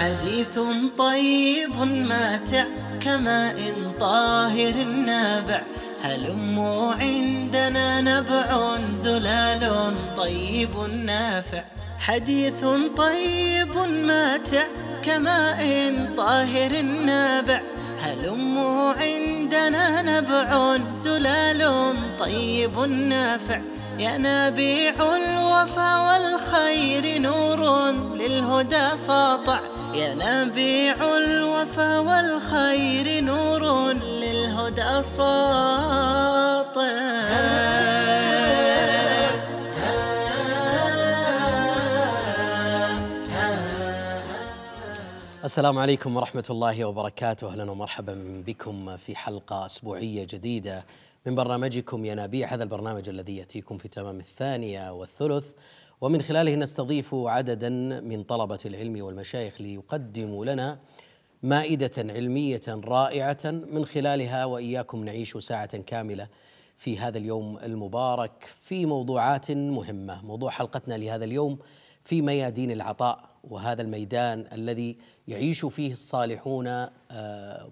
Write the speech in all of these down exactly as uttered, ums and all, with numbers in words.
حديث طيب ماتع كماء طاهر نابع، هلموا عندنا نبع زلال طيب نافع. حديث طيب ماتع كماء طاهر نابع، هلموا عندنا نبع زلال طيب نافع. ينابيع الوفا والخير نور للهدى ساطع، ينابيع الوفا والخير نور للهدى ساطع. السلام عليكم ورحمة الله وبركاته، أهلا ومرحبا بكم في حلقة أسبوعية جديدة من برنامجكم ينابيع، هذا البرنامج الذي يأتيكم في تمام الثانية والثلث ومن خلاله نستضيف عددا من طلبة العلم والمشايخ ليقدموا لنا مائدة علمية رائعة من خلالها وإياكم نعيش ساعة كاملة في هذا اليوم المبارك في موضوعات مهمة. موضوع حلقتنا لهذا اليوم في ميادين العطاء، وهذا الميدان الذي يعيش فيه الصالحون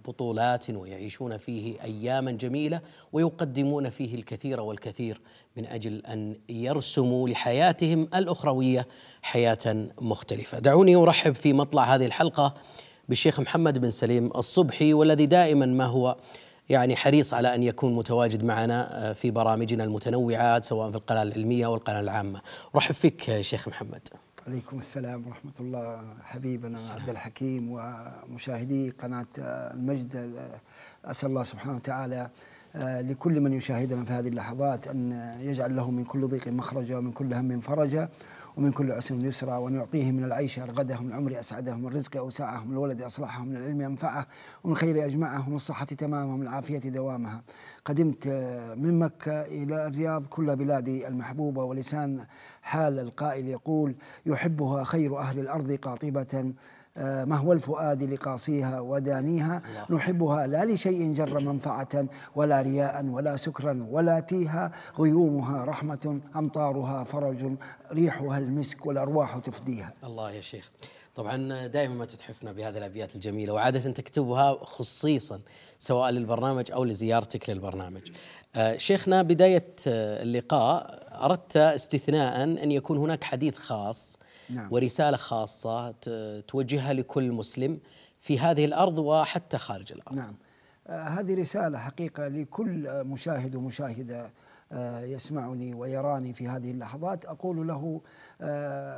بطولات ويعيشون فيه أياما جميلة ويقدمون فيه الكثير والكثير من أجل أن يرسموا لحياتهم الأخروية حياة مختلفة. دعوني أرحب في مطلع هذه الحلقة بالشيخ محمد بن سليم الصبحي، والذي دائما ما هو يعني حريص على أن يكون متواجد معنا في برامجنا المتنوعة سواء في القناة العلمية والقناة العامة. أرحب فيك شيخ محمد. عليكم السلام ورحمة الله حبيبنا عبدالحكيم ومشاهدي قناة المجد. أسأل الله سبحانه وتعالى لكل من يشاهدنا في هذه اللحظات أن يجعل له من كل ضيق مخرجا ومن كل هم فرجا ومن كل عسر يسرا، وأن يعطيهم من العيش أرغدهم، العمر أسعدهم، الرزق أوسعهم، الولد أصلحهم، العلم أنفعه، ومن خير أجمعهم، الصحة تمامهم، العافية دوامها. قدمت من مكة إلى الرياض كل بلادي المحبوبة، ولسان حال القائل يقول يحبها خير أهل الأرض قاطبة، ما هو الفؤاد لقاصيها ودانيها. نحبها لا لشيء جر منفعة ولا رياء ولا سكرا ولا تيها، غيومها رحمة أمطارها فرج، ريحها المسك والأرواح تفديها. الله يا شيخ، طبعا دائما ما تتحفنا بهذه الأبيات الجميلة، وعادة تكتبها خصيصا سواء للبرنامج أو لزيارتك للبرنامج. شيخنا، بداية اللقاء أردت استثناء أن يكون هناك حديث خاص، نعم، ورسالة خاصة توجهها لكل مسلم في هذه الأرض وحتى خارج الأرض. نعم، هذه رسالة حقيقة لكل مشاهد ومشاهدة يسمعني ويراني في هذه اللحظات. أقول له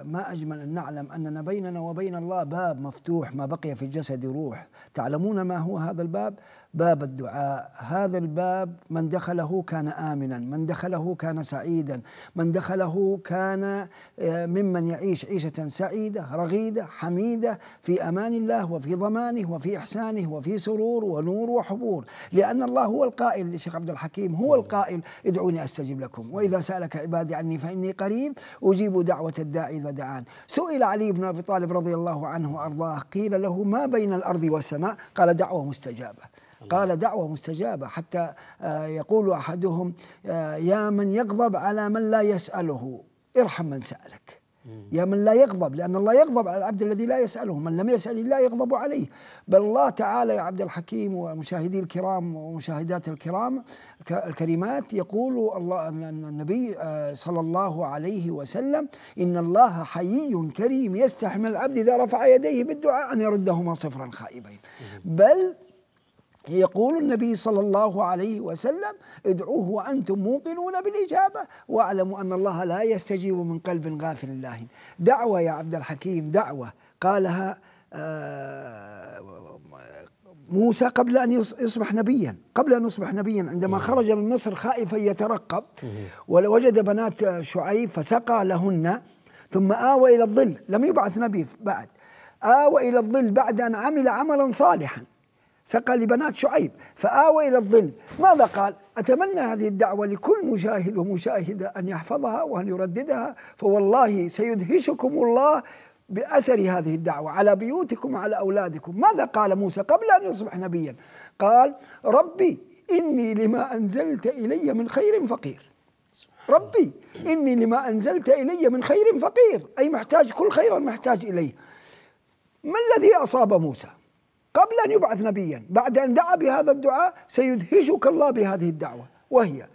ما أجمل أن نعلم أننا بيننا وبين الله باب مفتوح، ما بقي في الجسد روح. تعلمون ما هو هذا الباب؟ باب الدعاء. هذا الباب من دخله كان آمنا، من دخله كان سعيدا، من دخله كان ممن يعيش عيشة سعيدة رغيدة حميدة في أمان الله وفي ضمانه وفي إحسانه وفي سرور ونور وحبور. لأن الله هو القائل، الشيخ عبد الحكيم هو القائل ادعوني أستجب لكم وإذا سألك عبادي عني فإني قريب أجيب دعوة الداعي إذا دعان. سئل علي بن أبي طالب رضي الله عنه وأرضاه، قيل له ما بين الأرض والسماء؟ قال دعوة مستجابة. قال دعوة مستجابة، حتى يقول أحدهم يا من يغضب على من لا يسأله ارحم من سألك. يا من لا يغضب، لأن الله يغضب على العبد الذي لا يسأله، من لم يسأل الله يغضب عليه. بل الله تعالى يا عبد الحكيم ومشاهدي الكرام ومشاهدات الكرام الكريمات يقول الله النبي صلى الله عليه وسلم إن الله حيي كريم يستحي من العبد إذا رفع يديه بالدعاء أن يردهما صفرا خائبين. بل يقول النبي صلى الله عليه وسلم ادعوه وأنتم موقنون بالإجابة واعلموا أن الله لا يستجيب من قلب غافل لاهٍ. دعوة يا عبد الحكيم، دعوة قالها موسى قبل أن يصبح نبيا، قبل أن يصبح نبيا عندما خرج من مصر خائفا يترقب ووجد بنات شعيب فسقى لهن ثم آوى إلى الظل. لم يبعث نبي بعد، آوى إلى الظل بعد أن عمل عملا صالحا، سقى لبنات شعيب فآوى إلى الظل. ماذا قال؟ أتمنى هذه الدعوة لكل مشاهد ومشاهدة أن يحفظها وأن يرددها، فوالله سيدهشكم الله بأثر هذه الدعوة على بيوتكم وعلى أولادكم. ماذا قال موسى قبل أن يصبح نبيا؟ قال ربي إني لما أنزلت إلي من خير فقير. ربي إني لما أنزلت إلي من خير فقير، أي محتاج كل خير محتاج إليه. ما الذي أصاب موسى قبل أن يبعث نبيا بعد أن دعا بهذا الدعاء؟ سيدهشك الله بهذه الدعوة، وهي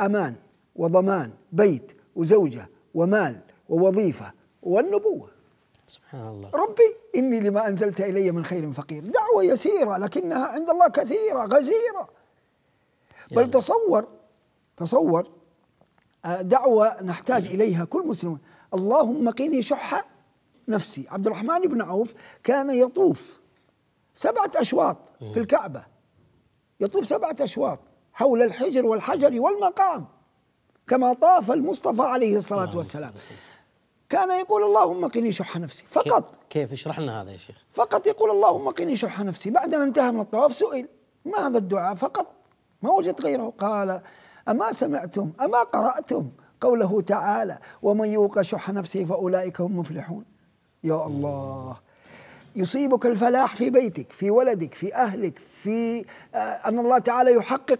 أمان وضمان بيت وزوجة ومال ووظيفة والنبوة. سبحان الله. ربي إني لما أنزلت إلي من خير فقير. دعوة يسيرة لكنها عند الله كثيرة غزيرة. بل يعني تصور تصور دعوة نحتاج إليها كل مسلم. اللهم قني شح نفسي. عبد الرحمن بن عوف كان يطوف سبعة أشواط في الكعبة، يطوف سبعة أشواط حول الحجر والحجر والمقام كما طاف المصطفى عليه الصلاة والسلام. كان يقول اللهم قني شح نفسي فقط. كيف؟ اشرح لنا هذا يا شيخ. فقط يقول اللهم قني شح نفسي. بعد أن انتهى من الطواف سئل ما هذا الدعاء فقط، ما وجدت غيره. قال أما سمعتم أما قرأتم قوله تعالى ومن يوق شح نفسه فأولئك هم مفلحون. يا الله، يصيبك الفلاح في بيتك في ولدك في أهلك، في أن الله تعالى يحقق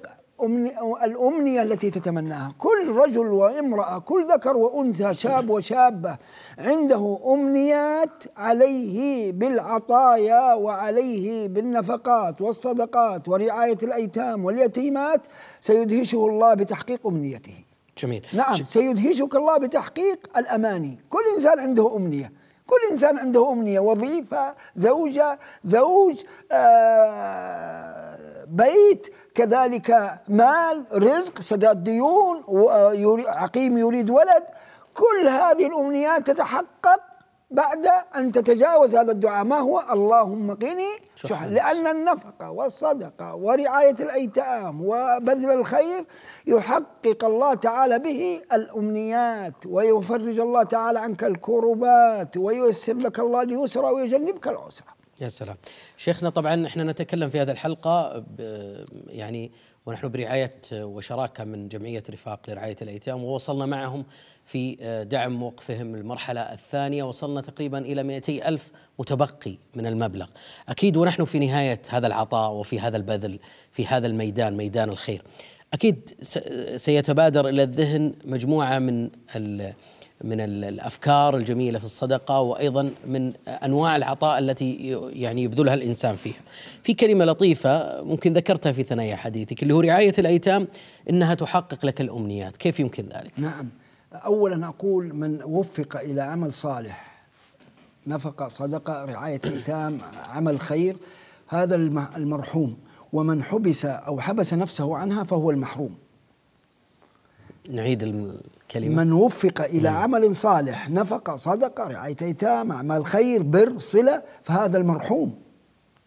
الأمنية التي تتمناها. كل رجل وامرأة، كل ذكر وأنثى، شاب وشابة عنده أمنيات عليه بالعطايا وعليه بالنفقات والصدقات ورعاية الأيتام واليتيمات. سيدهشه الله بتحقيق أمنيته. جميل. نعم، سيدهشك الله بتحقيق الأماني. كل إنسان عنده أمنية، كل إنسان عنده أمنية، وظيفة، زوجة، زوج، آه بيت، كذلك مال، رزق، سداد ديون، عقيم يريد ولد. كل هذه الأمنيات تتحقق بعد أن تتجاوز هذا الدعاء. ما هو؟ اللهم قني شح. لأن النفقة والصدقة ورعاية الأيتام وبذل الخير يحقق الله تعالى به الأمنيات، ويفرج الله تعالى عنك الكربات، وييسر لك الله اليسر ويجنبك العسر. يا سلام. شيخنا طبعا احنا نتكلم في هذه الحلقة يعني ونحن برعاية وشراكة من جمعية رفاق لرعاية الأيتام، ووصلنا معهم في دعم موقفهم المرحلة الثانية، وصلنا تقريبا إلى مئتي ألف متبقي من المبلغ. أكيد ونحن في نهاية هذا العطاء وفي هذا البذل في هذا الميدان، ميدان الخير، أكيد سيتبادر إلى الذهن مجموعة من ال من الأفكار الجميلة في الصدقة، وأيضا من أنواع العطاء التي يعني يبذلها الإنسان فيها. في كلمة لطيفة ممكن ذكرتها في ثنايا حديثك اللي هو رعاية الأيتام، إنها تحقق لك الأمنيات، كيف يمكن ذلك؟ نعم، أولا أقول من وفق إلى عمل صالح، نفقة، صدقة، رعاية أيتام، عمل خير، هذا المرحوم، ومن حبس أو حبس نفسه عنها فهو المحروم. نعيد الكلمة. من وفق إلى مم. عمل صالح، نفقة، صدقة، رعاية أيتام، أعمال خير، بر، صلة، فهذا المرحوم.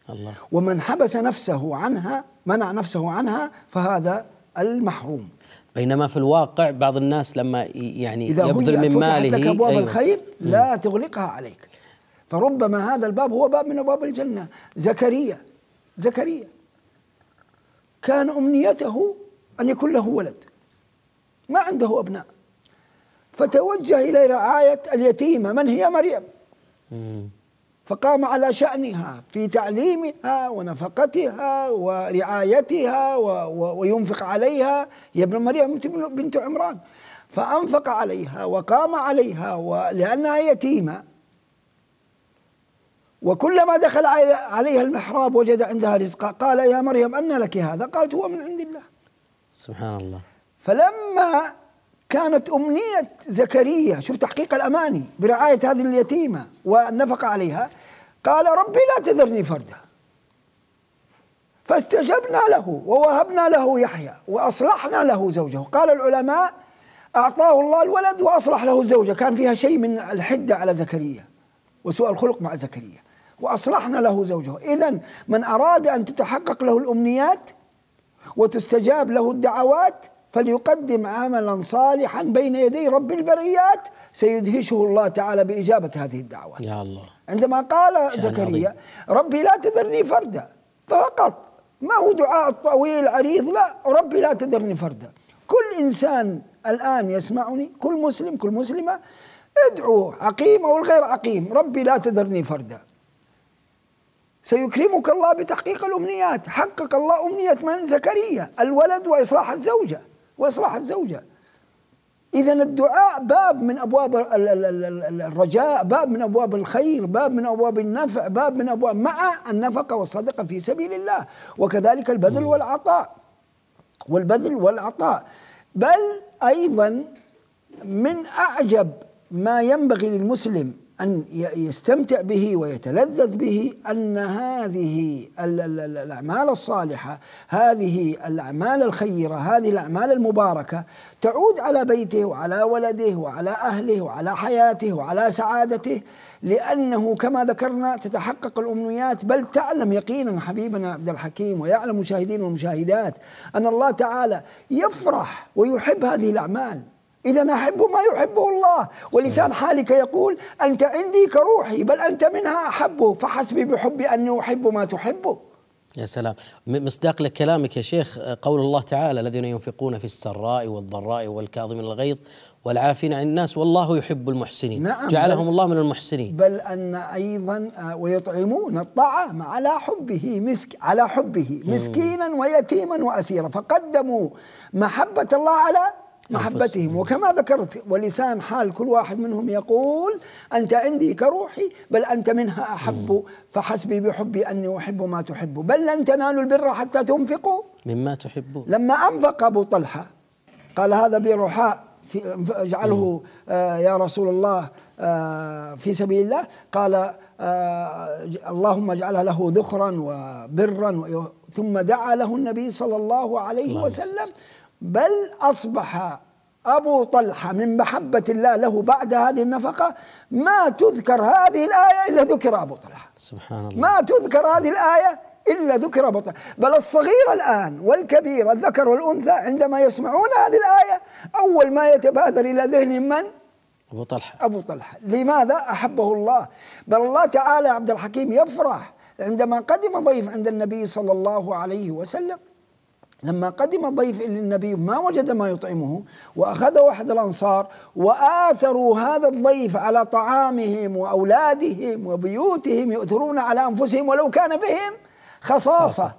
الله. ومن حبس نفسه عنها، منع نفسه عنها، فهذا المحروم. بينما في الواقع بعض الناس لما يعني يبذل من ماله، إذا هي فتحت لك أبواب أيوة. الخير لا مم. تغلقها عليك، فربما هذا الباب هو باب من أبواب الجنة. زكريا زكريا كان أمنيته أن يكون له ولد، ما عنده أبناء، فتوجه إلى رعاية اليتيمة من هي مريم، فقام على شأنها في تعليمها ونفقتها ورعايتها وينفق عليها. يا ابن مريم بنت عمران، فأنفق عليها وقام عليها، ولأنها يتيمة، وكلما دخل عليها المحراب وجد عندها رزقا. قال يا مريم أن لك هذا؟ قالت هو من عند الله. سبحان الله. فلما كانت أمنية زكريا، شوف تحقيق الأماني برعاية هذه اليتيمة والنفقة عليها، قال ربي لا تذرني فردا، فاستجبنا له ووهبنا له يحيى وأصلحنا له زوجه. قال العلماء أعطاه الله الولد وأصلح له الزوجة، كان فيها شيء من الحدة على زكريا وسوء الخلق مع زكريا، وأصلحنا له زوجه. إذا من أراد أن تتحقق له الأمنيات وتستجاب له الدعوات فليقدم عملا صالحا بين يدي رب البريات، سيدهشه الله تعالى بإجابة هذه الدعوة. يا الله. عندما قال زكريا ربي لا تذرني فردا، فقط، ما هو دعاء طويل عريض، لا، ربي لا تذرني فردا. كل إنسان الآن يسمعني، كل مسلم، كل مسلمة، ادعو عقيم أو الغير عقيم، ربي لا تذرني فردا، سيكرمك الله بتحقيق الأمنيات. حقق الله أمنية من؟ زكريا، الولد وإصلاح الزوجة وإصلاح الزوجة إذا الدعاء باب من أبواب الرجاء، باب من أبواب الخير، باب من أبواب النفع، باب من أبواب مع النفقة والصدقة في سبيل الله، وكذلك البذل والعطاء، والبذل والعطاء. بل أيضا من أعجب ما ينبغي للمسلم أن يستمتع به ويتلذذ به أن هذه الأعمال الصالحة، هذه الأعمال الخيرة، هذه الأعمال المباركة تعود على بيته وعلى ولده وعلى أهله وعلى حياته وعلى سعادته، لأنه كما ذكرنا تتحقق الأمنيات. بل تعلم يقينا حبيبنا عبد الحكيم، ويعلم مشاهدين ومشاهدات، أن الله تعالى يفرح ويحب هذه الأعمال. إذا أحب ما يحبه الله، ولسان حالك يقول أنت عندي كروحي، بل أنت منها أحبه، فحسبي بحبي أني أحب ما تحبه. يا سلام، مصداق لكلامك يا شيخ قول الله تعالى: الذين ينفقون في السراء والضراء والكاظمين الغيظ والعافين عن الناس والله يحب المحسنين. نعم، جعلهم الله من المحسنين. بل أن أيضا ويطعمون الطعام على حبه مسك على حبه مسكينا ويتيما وأسيرا، فقدموا محبة الله على محبتهم. وكما ذكرت ولسان حال كل واحد منهم يقول أنت عندي كروحي، بل أنت منها أحب فحسبي بحبي أني أحب ما تحب. بل لن تنالوا البر حتى تنفقوا مما تحبون. لما أنفق أبو طلحة قال: هذا برحاء اجعله آه يا رسول الله آه في سبيل الله. قال: آه اللهم اجعلها له ذخرا وبرا، ثم دعا له النبي صلى الله عليه وسلم. بل أصبح أبو طلحة من محبة الله له بعد هذه النفقة ما تذكر هذه الآية إلا ذكر أبو طلحة. سبحان الله، ما تذكر هذه الآية إلا ذكر أبو طلحة. بل الصغير الآن والكبير، الذكر والأنثى، عندما يسمعون هذه الآية أول ما يتبادر إلى ذهنهم من؟ أبو طلحة. أبو طلحة، لماذا؟ أحبه الله. بل الله تعالى عبد الحكيم يفرح عندما قدم ضيف عند النبي صلى الله عليه وسلم. لما قدم ضيف للنبي ما وجد ما يطعمه، وأخذه أحد الأنصار وآثروا هذا الضيف على طعامهم وأولادهم وبيوتهم، يؤثرون على أنفسهم ولو كان بهم خصاصة.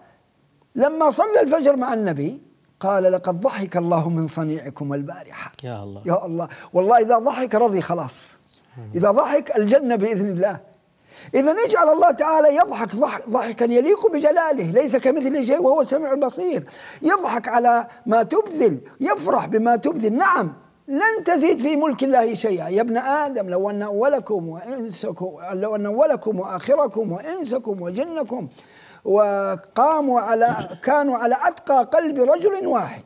لما صلى الفجر مع النبي قال: لقد ضحك الله من صنيعكم البارحة. يا الله، يا الله، والله إذا ضحك رضي خلاص، إذا ضحك الجنة بإذن الله. إذا اجعل الله تعالى يضحك ضحكا يليق بجلاله، ليس كمثله شيء وهو السميع البصير. يضحك على ما تبذل، يفرح بما تبذل. نعم، لن تزيد في ملك الله شيئا يا ابن آدم. لو أن أولكم وإنسكم لو أن أولكم وآخركم وإنسكم وجنكم وقاموا على كانوا على أتقى قلب رجل واحد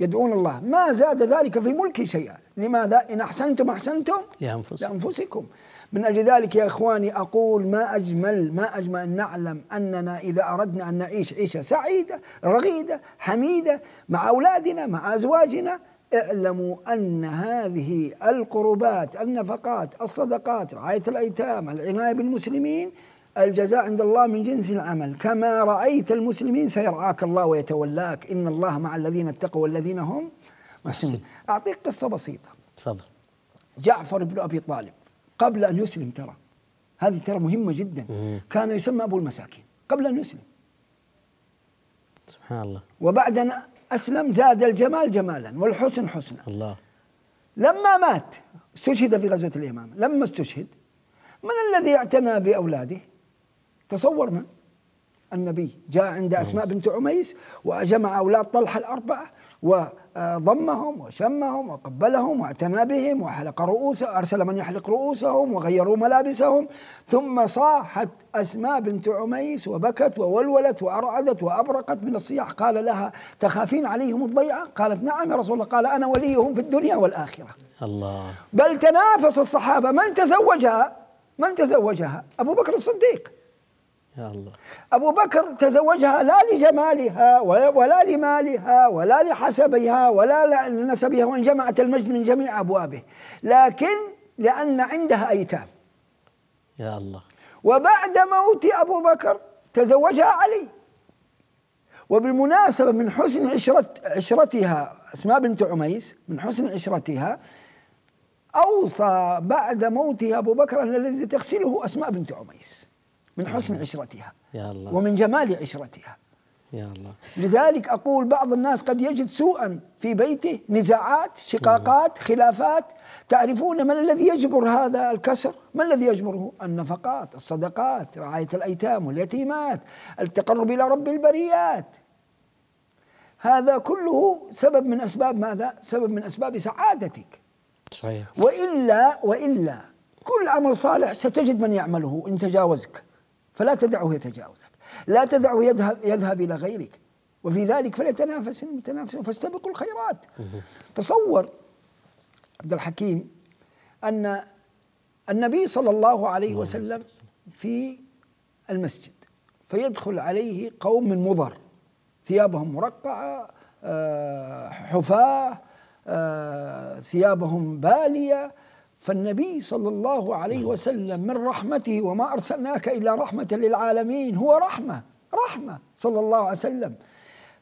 يدعون الله ما زاد ذلك في ملك شيئا. لماذا؟ إن أحسنتم أحسنتم لأنفسكم. من أجل ذلك يا إخواني أقول: ما أجمل ما أجمل أن نعلم أننا إذا أردنا أن نعيش عيشة سعيدة رغيدة حميدة مع أولادنا مع أزواجنا، اعلموا أن هذه القربات، النفقات، الصدقات، رعاية الأيتام، العناية بالمسلمين، الجزاء عند الله من جنس العمل. كما رأيت المسلمين سيرعاك الله ويتولاك، إن الله مع الذين اتقوا والذين هم محسنون. أعطيك قصة بسيطة. تفضل. جعفر بن أبي طالب قبل أن يسلم، ترى هذه ترى مهمة جدا، كان يسمى أبو المساكين قبل أن يسلم. سبحان الله. وبعد أن أسلم زاد الجمال جمالا والحسن حسنا. الله. لما مات استشهد في غزوة اليمامة. لما استشهد من الذي اعتنى بأولاده؟ تصور من؟ النبي. جاء عند أسماء بنت عميس وجمع أولاد طلحة الأربعة و ضمهم وشمهم وقبلهم واعتنى بهم وحلق رؤوسهم، أرسل من يحلق رؤوسهم وغيروا ملابسهم. ثم صاحت أسماء بنت عميس وبكت وولولت وأرعدت وأبرقت من الصياح. قال لها: تخافين عليهم الضيعة؟ قالت: نعم يا رسول الله. قال: أنا وليهم في الدنيا والآخرة. الله. بل تنافس الصحابة من تزوجها من تزوجها أبو بكر الصديق. يا الله. أبو بكر تزوجها لا لجمالها ولا لمالها ولا لحسبها ولا لنسبها، وإن جمعت المجد من جميع أبوابه، لكن لأن عندها أيتام. يا الله. وبعد موت أبو بكر تزوجها علي. وبالمناسبة من حسن عشرت عشرتها أسماء بنت عميس، من حسن عشرتها أوصى بعد موتها أبو بكر أن الذي تغسله أسماء بنت عميس، من حسن عشرتها. يا الله. ومن جمال عشرتها. يا الله. لذلك أقول بعض الناس قد يجد سوءا في بيته، نزاعات، شقاقات، خلافات. تعرفون من الذي يجبر هذا الكسر؟ ما الذي يجبره؟ النفقات، الصدقات، رعاية الأيتام واليتيمات، التقرب إلى رب البريات. هذا كله سبب من أسباب ماذا؟ سبب من أسباب سعادتك. صحيح. وإلا وإلا كل عمل صالح ستجد من يعمله إن تجاوزك، فلا تدعه يتجاوزك، لا تدعه يذهب يذهب إلى غيرك، وفي ذلك فليتنافس المتنافسون فاستبقوا الخيرات. تصور عبد الحكيم أن النبي صلى الله عليه وسلم في المسجد فيدخل عليه قوم من مضر، ثيابهم مرقعة، حفاة، ثيابهم بالية، فالنبي صلى الله عليه وسلم من رحمته، وما أرسلناك إلا رحمة للعالمين، هو رحمة رحمة صلى الله عليه وسلم،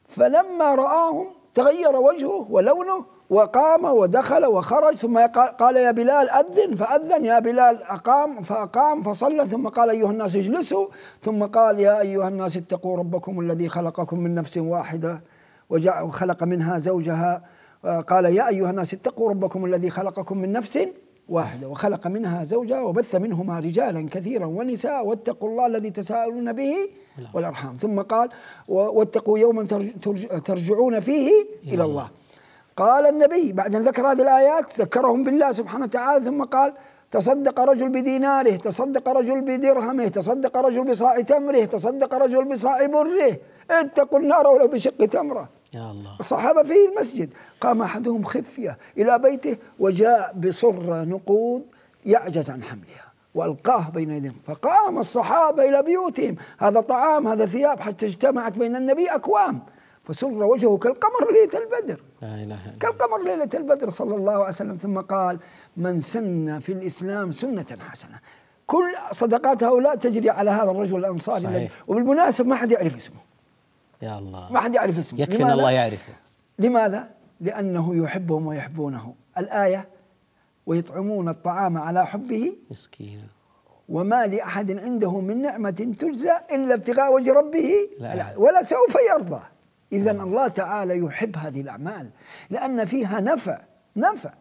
فلما رآهم تغير وجهه ولونه، وقام ودخل وخرج، ثم قال يا بلال أذن، فأذن، يا بلال أقام فأقام، فصلى، ثم قال أيها الناس اجلسوا، ثم قال يا أيها الناس اتقوا ربكم الذي خلقكم من نفس واحدة وخلق منها زوجها، قال يا أيها الناس اتقوا ربكم الذي خلقكم من نفس واحدة وخلق منها زوجها وبث منهما رجالا كثيرا ونساء واتقوا الله الذي تساءلون به والأرحام، ثم قال واتقوا يوما ترجعون فيه إلى الله. قال النبي بعد أن ذكر هذه الآيات ذكرهم بالله سبحانه وتعالى، ثم قال تصدق رجل بديناره، تصدق رجل بدرهمه، تصدق رجل بصاع تمره، تصدق رجل بصاع بره، اتقوا النار ولو بشق تمره. يا الله. الصحابة في المسجد، قام أحدهم خفية إلى بيته وجاء بصرة نقود يعجز عن حملها وألقاه بين يديهم، فقام الصحابة إلى بيوتهم، هذا طعام هذا ثياب، حتى اجتمعت بين النبي أكوام، فسر وجهه كالقمر ليلة البدر. لا إله إلا الله. كالقمر ليلة البدر صلى الله عليه وسلم. ثم قال من سن في الإسلام سنة حسنة، كل صدقات هؤلاء تجري على هذا الرجل الأنصاري، وبالمناسبة ما حد يعرف اسمه. يا الله. ما حد يعرف اسمه، يكفي أن الله يعرفه. لماذا؟ لأنه يحبهم ويحبونه. الآية ويطعمون الطعام على حبه مسكينا وما لأحد عنده من نعمة تجزى إلا ابتغاء وجه ربه لا. ولا سوف يرضى. إذا الله تعالى يحب هذه الأعمال لأن فيها نفع نفع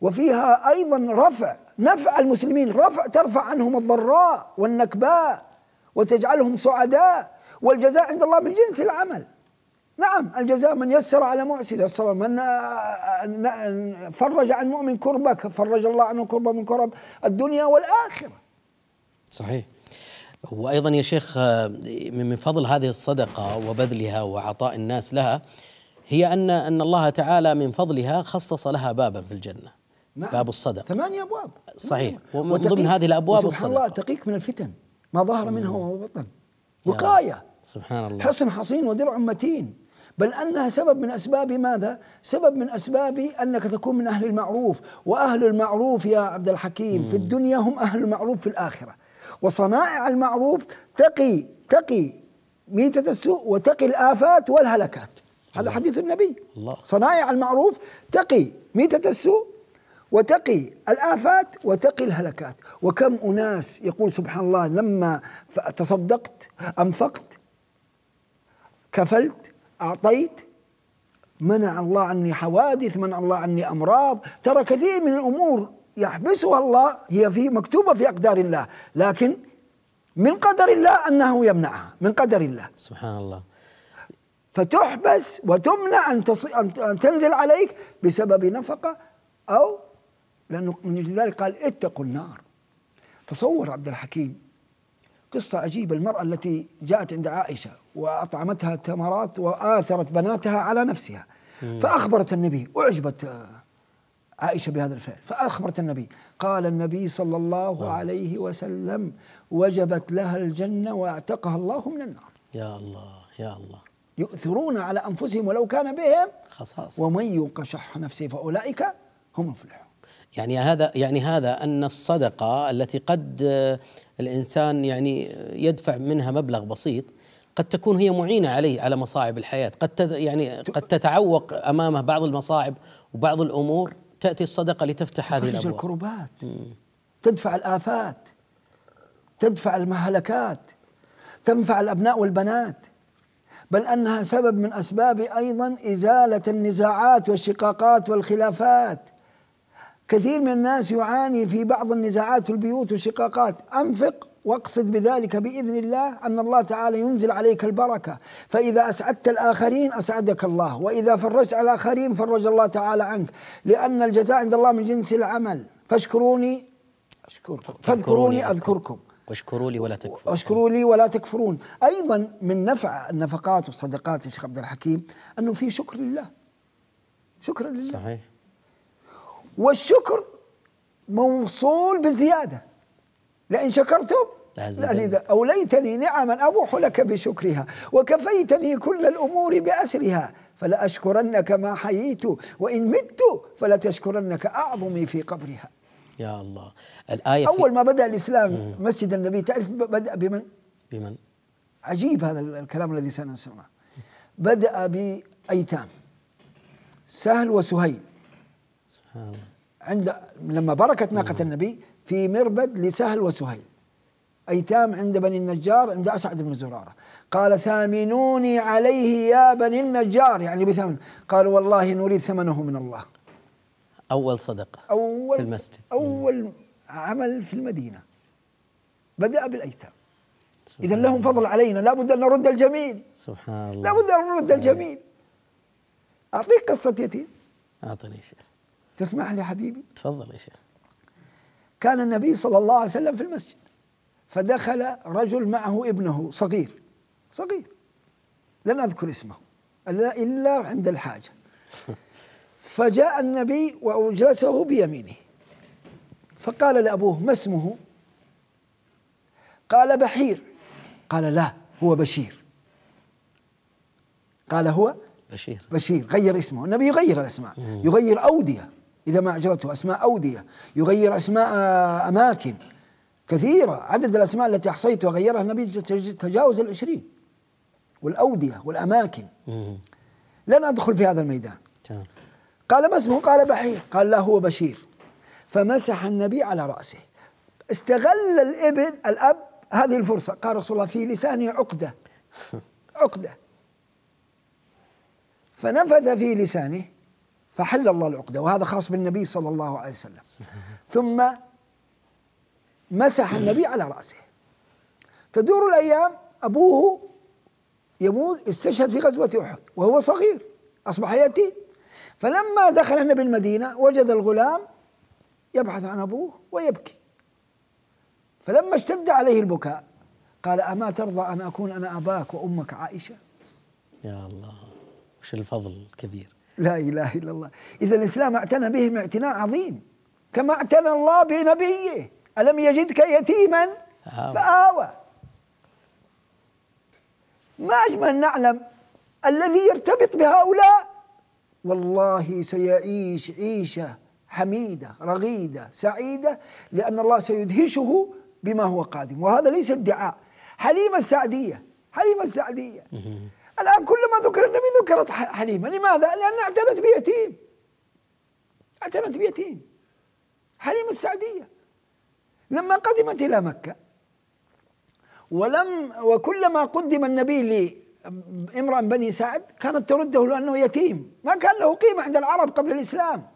وفيها أيضا رفع، نفع المسلمين، رفع ترفع عنهم الضراء والنكباء وتجعلهم سعداء، والجزاء عند الله من جنس العمل. نعم، الجزاء من يسر على معسر يسر، من فرج عن مؤمن كربك فرج الله عنه كربة من كرب الدنيا والآخرة. صحيح. وأيضا يا شيخ من فضل هذه الصدقة وبذلها وعطاء الناس لها هي أن أن الله تعالى من فضلها خصص لها بابا في الجنة. نعم. باب الصدقة، ثمانية أبواب. صحيح. ومن ضمن هذه الأبواب الصدقة. سبحان الله، تقيك من الفتن ما ظهر منها وما بطن، وقاية. سبحان الله. حصن حصين ودرع متين، بل أنها سبب من أسباب ماذا؟ سبب من أسباب أنك تكون من أهل المعروف، وأهل المعروف يا عبد الحكيم مم. في الدنيا هم أهل المعروف في الآخرة، وصنائع المعروف تقي تقي ميتة السوء وتقي الآفات والهلكات. هذا الله. حديث النبي الله. صنائع المعروف تقي ميتة السوء وتقي الآفات وتقي الهلكات. وكم أناس يقول سبحان الله لما تصدقت أنفقت كفلت أعطيت منع الله عني حوادث، منع الله عني أمراض. ترى كثير من الأمور يحبسها الله، هي في مكتوبة في أقدار الله، لكن من قدر الله أنه يمنعها، من قدر الله. سبحان الله. فتحبس وتمنع أن, أن تنزل عليك بسبب نفقة، أو لأنه من ذلك قال اتقوا النار. تصور عبد الحكيم قصة عجيبة، المرأة التي جاءت عند عائشة وأطعمتها تمرات وآثرت بناتها على نفسها، فأخبرت النبي، أعجبت عائشة بهذا الفعل فأخبرت النبي، قال النبي صلى الله عليه وسلم وجبت لها الجنة واعتقها الله من النار. يا الله يا الله. يؤثرون على أنفسهم ولو كان بهم خصاصة، ومن يوق شح نفسه فأولئك هم المفلحون. يعني هذا يعني هذا أن الصدقة التي قد الإنسان يعني يدفع منها مبلغ بسيط قد تكون هي معينة عليه على مصاعب الحياة، قد يعني قد تتعوق أمامه بعض المصاعب وبعض الأمور، تأتي الصدقة لتفتح هذه الأبواب، تخرج الكربات، تدفع الآفات، تدفع المهلكات، تنفع الأبناء والبنات. بل أنها سبب من أسباب أيضا إزالة النزاعات والشقاقات والخلافات. كثير من الناس يعاني في بعض النزاعات والبيوت والشقاقات. أنفق واقصد بذلك بإذن الله أن الله تعالى ينزل عليك البركة، فإذا أسعدت الآخرين أسعدك الله، وإذا فرجت الآخرين فرج الله تعالى عنك، لأن الجزاء عند الله من جنس العمل. فاشكروني أشكركم فاذكروني أذكركم واشكروا لي ولا تكفرون واشكروا لي ولا تكفرون. أيضا من نفع النفقات والصدقات يا شيخ عبد الحكيم أنه في شكر لله، شكر لله صحيح، والشكر موصول بالزيادة، لئن شكرتم لأزيد أو ليتني نعما أبوح لك بشكرها وكفيتني كل الأمور بأسرها فلأشكرنك ما حييت وإن مت فلتشكرنك أعظمي في قبرها. يا الله. الآية أول ما بدأ الإسلام مم. مسجد النبي، تعرف بدأ بمن؟ بمن؟ عجيب هذا الكلام الذي سنسمعه. بدأ بأيتام سهل وسهيل، سبحان الله، عند لما بركت ناقة النبي في مربد لسهل وسهيل، أيتام عند بني النجار عند أسعد بن زرارة، قال ثامنوني عليه يا بني النجار، يعني بثمن، قالوا والله نريد ثمنه من الله. أول صدقة أول في المسجد، أول عمل في المدينة بدأ بالأيتام. إذا لهم فضل علينا، لابد أن نرد الجميل. سبحان الله، لابد أن نرد الجميل. أعطيك قصة يتيم. أعطني يا شيخ. تسمح لي حبيبي؟ تفضل يا شيخ. كان النبي صلى الله عليه وسلم في المسجد، فدخل رجل معه ابنه صغير صغير، لن أذكر اسمه إلا عند الحاجة. فجاء النبي وأجلسه بيمينه، فقال لأبوه ما اسمه؟ قال بحير. قال لا، هو بشير. قال هو بشير بشير غير اسمه. النبي يغير الأسماء، يغير أودية إذا ما أعجبته، أسماء أودية، يغير أسماء أماكن كثيرة. عدد الأسماء التي أحصيتها وغيرها النبي تجاوز العشرين، والأودية والأماكن. لن أدخل في هذا الميدان. قال ما اسمه؟ قال بحير. قال لا، هو بشير. فمسح النبي على رأسه. استغل الابن الأب هذه الفرصة، قال رسول الله في لساني عقدة عقدة، فنفذ في لسانه فحل الله العقدة، وهذا خاص بالنبي صلى الله عليه وسلم. ثم مسح النبي على رأسه. تدور الأيام، أبوه يموت، استشهد في غزوة أحد وهو صغير، أصبح يتيم. فلما دخل النبي المدينة وجد الغلام يبحث عن أبوه ويبكي، فلما اشتد عليه البكاء قال أما ترضى أن أكون أنا أباك وأمك عائشة؟ يا الله، وش الفضل الكبير. لا إله إلا الله. إذا الإسلام اعتنى بهم اعتناء عظيم، كما اعتنى الله بنبيه، ألم يجدك يتيما فآوى. ما أجمل أن نعلم الذي يرتبط بهؤلاء والله سيعيش عيشة حميدة رغيدة سعيدة، لأن الله سيدهشه بما هو قادم. وهذا ليس ادعاء. حليمة السعدية، حليمة السعدية الآن كلما ذكر النبي ذكرت حليمة. لماذا؟ لأنها اعتنت بيتيم، اعتنت بيتيم. حليمة السعدية لما قدمت إلى مكة، ولم وكلما قدم النبي لي امرأة بني سعد كانت ترده لأنه يتيم، ما كان له قيمة عند العرب قبل الإسلام.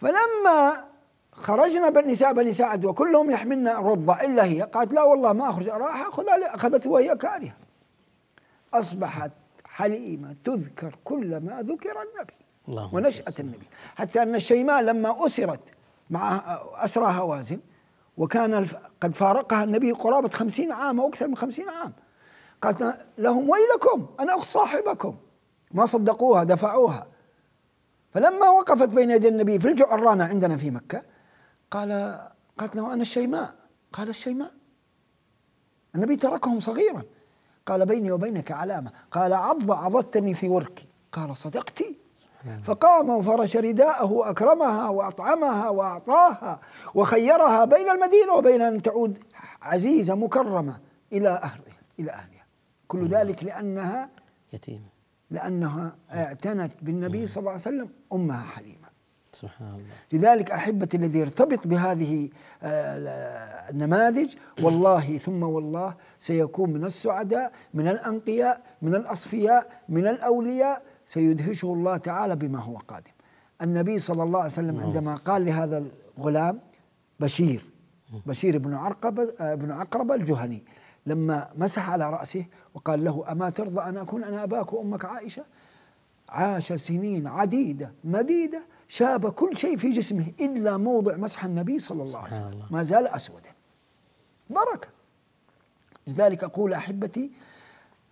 فلما خرجنا بني سعد بني سعد وكلهم يحملن رضة إلا هي، قالت لا والله ما أخرج، راح أخذها، أخذته وهي كارهة. أصبحت حليمة تذكر كلما ذكر النبي ونشأة النبي، حتى أن الشيماء لما أسرت مع أسرى هوازن، وكان قد فارقها النبي قرابة خمسين عام أو أكثر من خمسين عام، قالت لهم ويلكم أنا أخت صاحبكم، ما صدقوها دفعوها. فلما وقفت بين يدي النبي في الجعرانة عندنا في مكة، قال قالت له أنا الشيماء. قال الشيماء؟ النبي تركهم صغيرا. قال بيني وبينك علامة. قال عض عضتني في وركي. قال صدقتي. فقام وفرش رداءه وأكرمها وأطعمها وأعطاها وخيرها بين المدينة وبين أن تعود عزيزة مكرمة إلى أهلها إلى أهلها كل ذلك لأنها يتيمة، لأنها اعتنت بالنبي صلى الله عليه وسلم، أمها حليمة. سبحان الله. لذلك أحبتي الذي يرتبط بهذه النماذج والله ثم والله سيكون من السعداء، من الأنقياء، من الأصفياء، من الأولياء، سيدهشه الله تعالى بما هو قادم. النبي صلى الله عليه وسلم عندما قال لهذا الغلام بشير، بشير بن عقربة بن عقربة الجهني، لما مسح على رأسه وقال له أما ترضى أن أكون أنا أباك وأمك عائشة؟ عاش سنين عديدة مديدة شاب كل شيء في جسمه إلا موضع مسح النبي صلى الله عليه وسلم، ما زال أسودا بركة. لذلك أقول أحبتي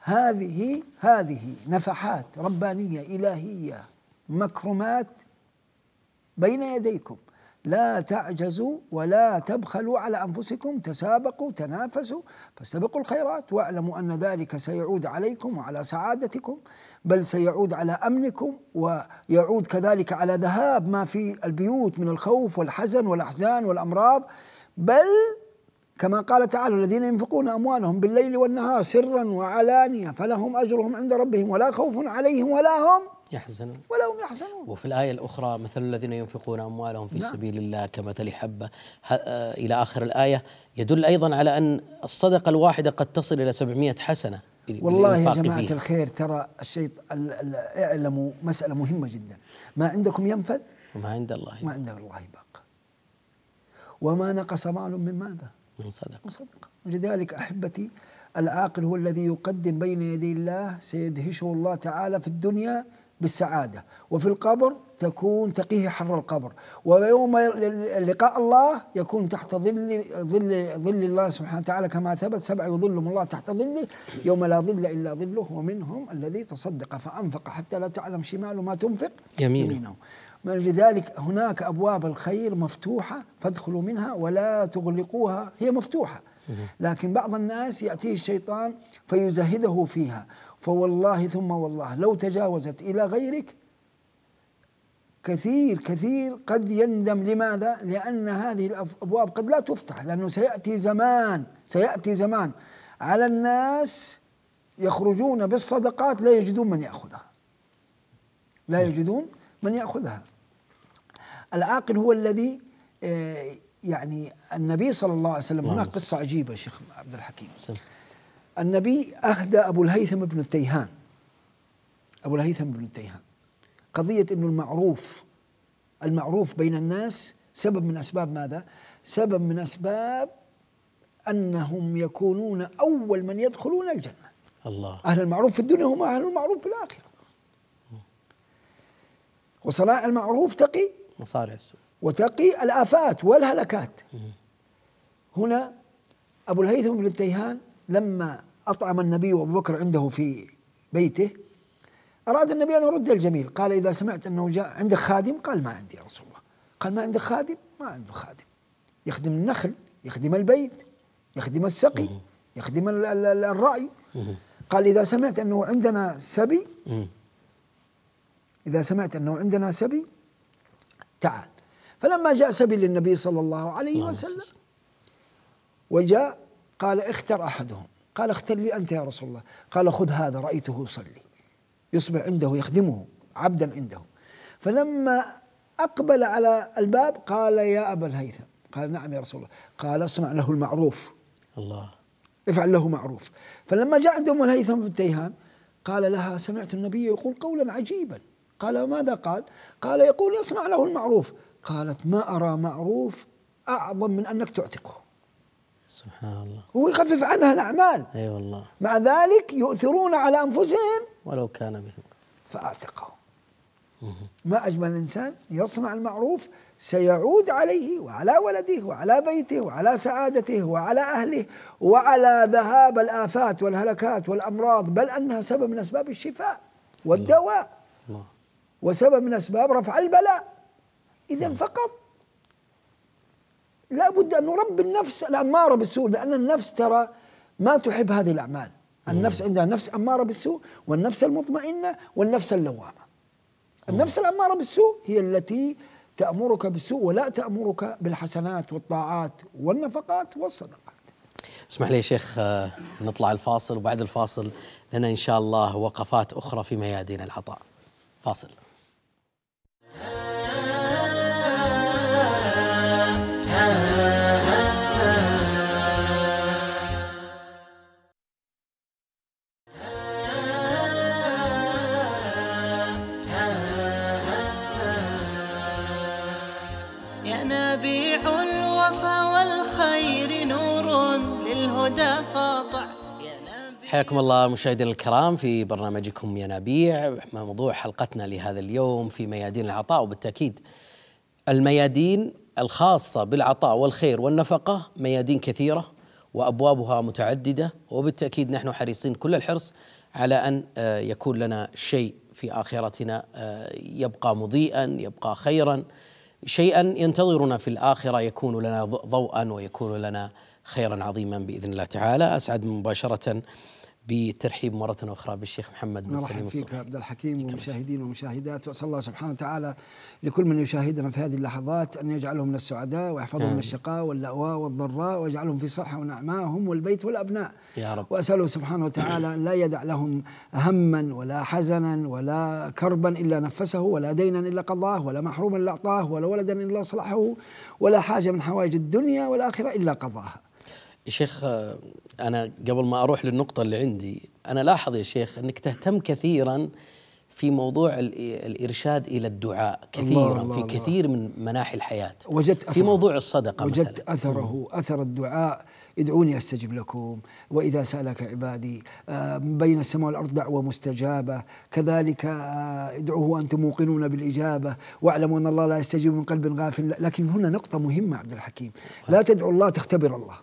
هذه هذه نفحات ربانية إلهية، مكرمات بين يديكم، لا تعجزوا ولا تبخلوا على أنفسكم، تسابقوا تنافسوا فاستبقوا الخيرات، واعلموا أن ذلك سيعود عليكم وعلى سعادتكم، بل سيعود على أمنكم، ويعود كذلك على ذهاب ما في البيوت من الخوف والحزن والأحزان والأمراض، بل كما قال تعالى الذين ينفقون أموالهم بالليل والنهار سرا وعلانية فلهم أجرهم عند ربهم ولا خوف عليهم ولا هم يحزنون ولا هم يحزنون. وفي الآية الأخرى مثل الذين ينفقون أموالهم في نعم. سبيل الله كمثل حبة إلى آخر الآية، يدل أيضا على أن الصدقة الواحدة قد تصل إلى سبعمائة حسنة. والله يا جماعة فيها. الخير ترى الشيطان، اعلموا مسألة مهمة جدا، ما عندكم ينفذ وما عند الله ما عند الله باق، وما نقص مال من ماذا؟ من صدقة. صدق. لذلك أحبتي العاقل هو الذي يقدم بين يدي الله، سيدهشه الله تعالى في الدنيا بالسعادة، وفي القبر تكون تقيه حر القبر، ويوم لقاء الله يكون تحت ظل ظل ظل الله سبحانه وتعالى كما ثبت سبع يظلهم الله تحت ظله يوم لا ظل إلا ظله، ومنهم الذي تصدق فأنفق حتى لا تعلم شماله ما تنفق يمينه. لذلك هناك أبواب الخير مفتوحة فادخلوا منها ولا تغلقوها، هي مفتوحة، لكن بعض الناس يأتيه الشيطان فيزهده فيها، فوالله ثم والله لو تجاوزت إلى غيرك كثير كثير قد يندم. لماذا؟ لأن هذه الأبواب قد لا تفتح، لأنه سيأتي زمان سيأتي زمان على الناس يخرجون بالصدقات لا يجدون من يأخذها، لا يجدون من يأخذها. العاقل هو الذي يعني النبي صلى الله عليه وسلم، هناك قصة عجيبة شيخ عبد الحكيم، النبي أهدى أبو الهيثم بن التيهان، أبو الهيثم بن التيهان قضية أنه المعروف المعروف بين الناس سبب من أسباب ماذا؟ سبب من أسباب أنهم يكونون أول من يدخلون الجنة. الله. أهل المعروف في الدنيا هم أهل المعروف في الآخرة، وصناع المعروف تقي مصارع السوء وتقي الآفات والهلكات. هنا أبو الهيثم بن التيهان لما أطعم النبي وأبو بكر عنده في بيته، أراد النبي أن يرد الجميل، قال إذا سمعت أنه جاء عندك خادم؟ قال ما عندي يا رسول الله. قال ما عندك خادم؟ ما عنده خادم، يخدم النخل، يخدم البيت، يخدم السقي، يخدم الرأي. قال إذا سمعت أنه عندنا سبي، إذا سمعت أنه عندنا سبي تعال. فلما جاء سبي للنبي صلى الله عليه وسلم وجاء، قال اختر أحدهم، قال اختر لي أنت يا رسول الله. قال خذ هذا رأيته يصلي، يصبح عنده يخدمه عبدا عنده. فلما أقبل على الباب قال يا أبا الهيثم، قال نعم يا رسول الله. قال اصنع له المعروف، الله افعل له معروف. فلما جاء عند أم الهيثم بن التيهان قال لها سمعت النبي يقول قولا عجيبا. قال ماذا قال؟ قال يقول اصنع له المعروف. قالت ما أرى معروف أعظم من أنك تعتقه. سبحان الله. هو يخفف عنها الأعمال. أي أيوة والله. مع ذلك يؤثرون على أنفسهم ولو كان بهم. فأعتقهم. ما أجمل الإنسان يصنع المعروف، سيعود عليه وعلى ولده وعلى بيته وعلى سعادته وعلى أهله وعلى ذهاب الآفات والهلكات والأمراض، بل أنها سبب من أسباب الشفاء والدواء. الله. وسبب من أسباب رفع البلاء. إذا فقط لا بد أن نربي النفس الأمارة بالسوء، لأن النفس ترى ما تحب هذه الأعمال. النفس عندها نفس أمارة بالسوء، والنفس المطمئنة، والنفس اللوامة. النفس الأمارة بالسوء هي التي تأمرك بالسوء ولا تأمرك بالحسنات والطاعات والنفقات والصدقات. اسمح لي يا شيخ نطلع الفاصل، وبعد الفاصل لنا إن شاء الله وقفات أخرى في ميادين العطاء. فاصل. وحده ساطع. حياكم الله مشاهدينا الكرام في برنامجكم ينابيع، موضوع حلقتنا لهذا اليوم في ميادين العطاء، وبالتأكيد الميادين الخاصة بالعطاء والخير والنفقة ميادين كثيرة وأبوابها متعددة، وبالتأكيد نحن حريصين كل الحرص على أن يكون لنا شيء في آخرتنا يبقى مضيئا، يبقى خيرا، شيئا ينتظرنا في الآخرة يكون لنا ضوءا ويكون لنا خيرا عظيما بإذن الله تعالى. أسعد مباشرة بترحيب مرة أخرى بالشيخ محمد بن سليم الصبحي. مرحبا فيك عبد الحكيم ومشاهدين ومشاهدات، وأسأل الله سبحانه وتعالى لكل من يشاهدنا في هذه اللحظات أن يجعلهم من السعداء ويحفظهم من الشقاء واللأواء والضراء ويجعلهم في صحة ونعماء هم والبيت والأبناء يا رب. وأسأله سبحانه وتعالى أن لا يدع لهم هما ولا حزنا ولا كربا إلا نفسه، ولا دينا إلا قضاه، ولا محروما إلا أعطاه، ولا ولدا إلا أصلحه، ولا حاجة من حوائج الدنيا والآخرة إلا قضاها. شيخ أنا قبل ما أروح للنقطة اللي عندي، أنا لاحظ يا شيخ أنك تهتم كثيرا في موضوع الإرشاد إلى الدعاء كثيرا، الله في الله كثير الله. من مناحي الحياة وجدت أثره في موضوع الصدقة، وجدت مثلا أثره أثر الدعاء، ادعوني أستجب لكم وإذا سألك عبادي، بين السماء والأرض دعوة مستجابة، كذلك ادعوه وأنتم موقنون بالإجابة، واعلموا أن الله لا يستجيب من قلب غافل. لكن هنا نقطة مهمة عبد الحكيم، لا تدعو الله تختبر الله.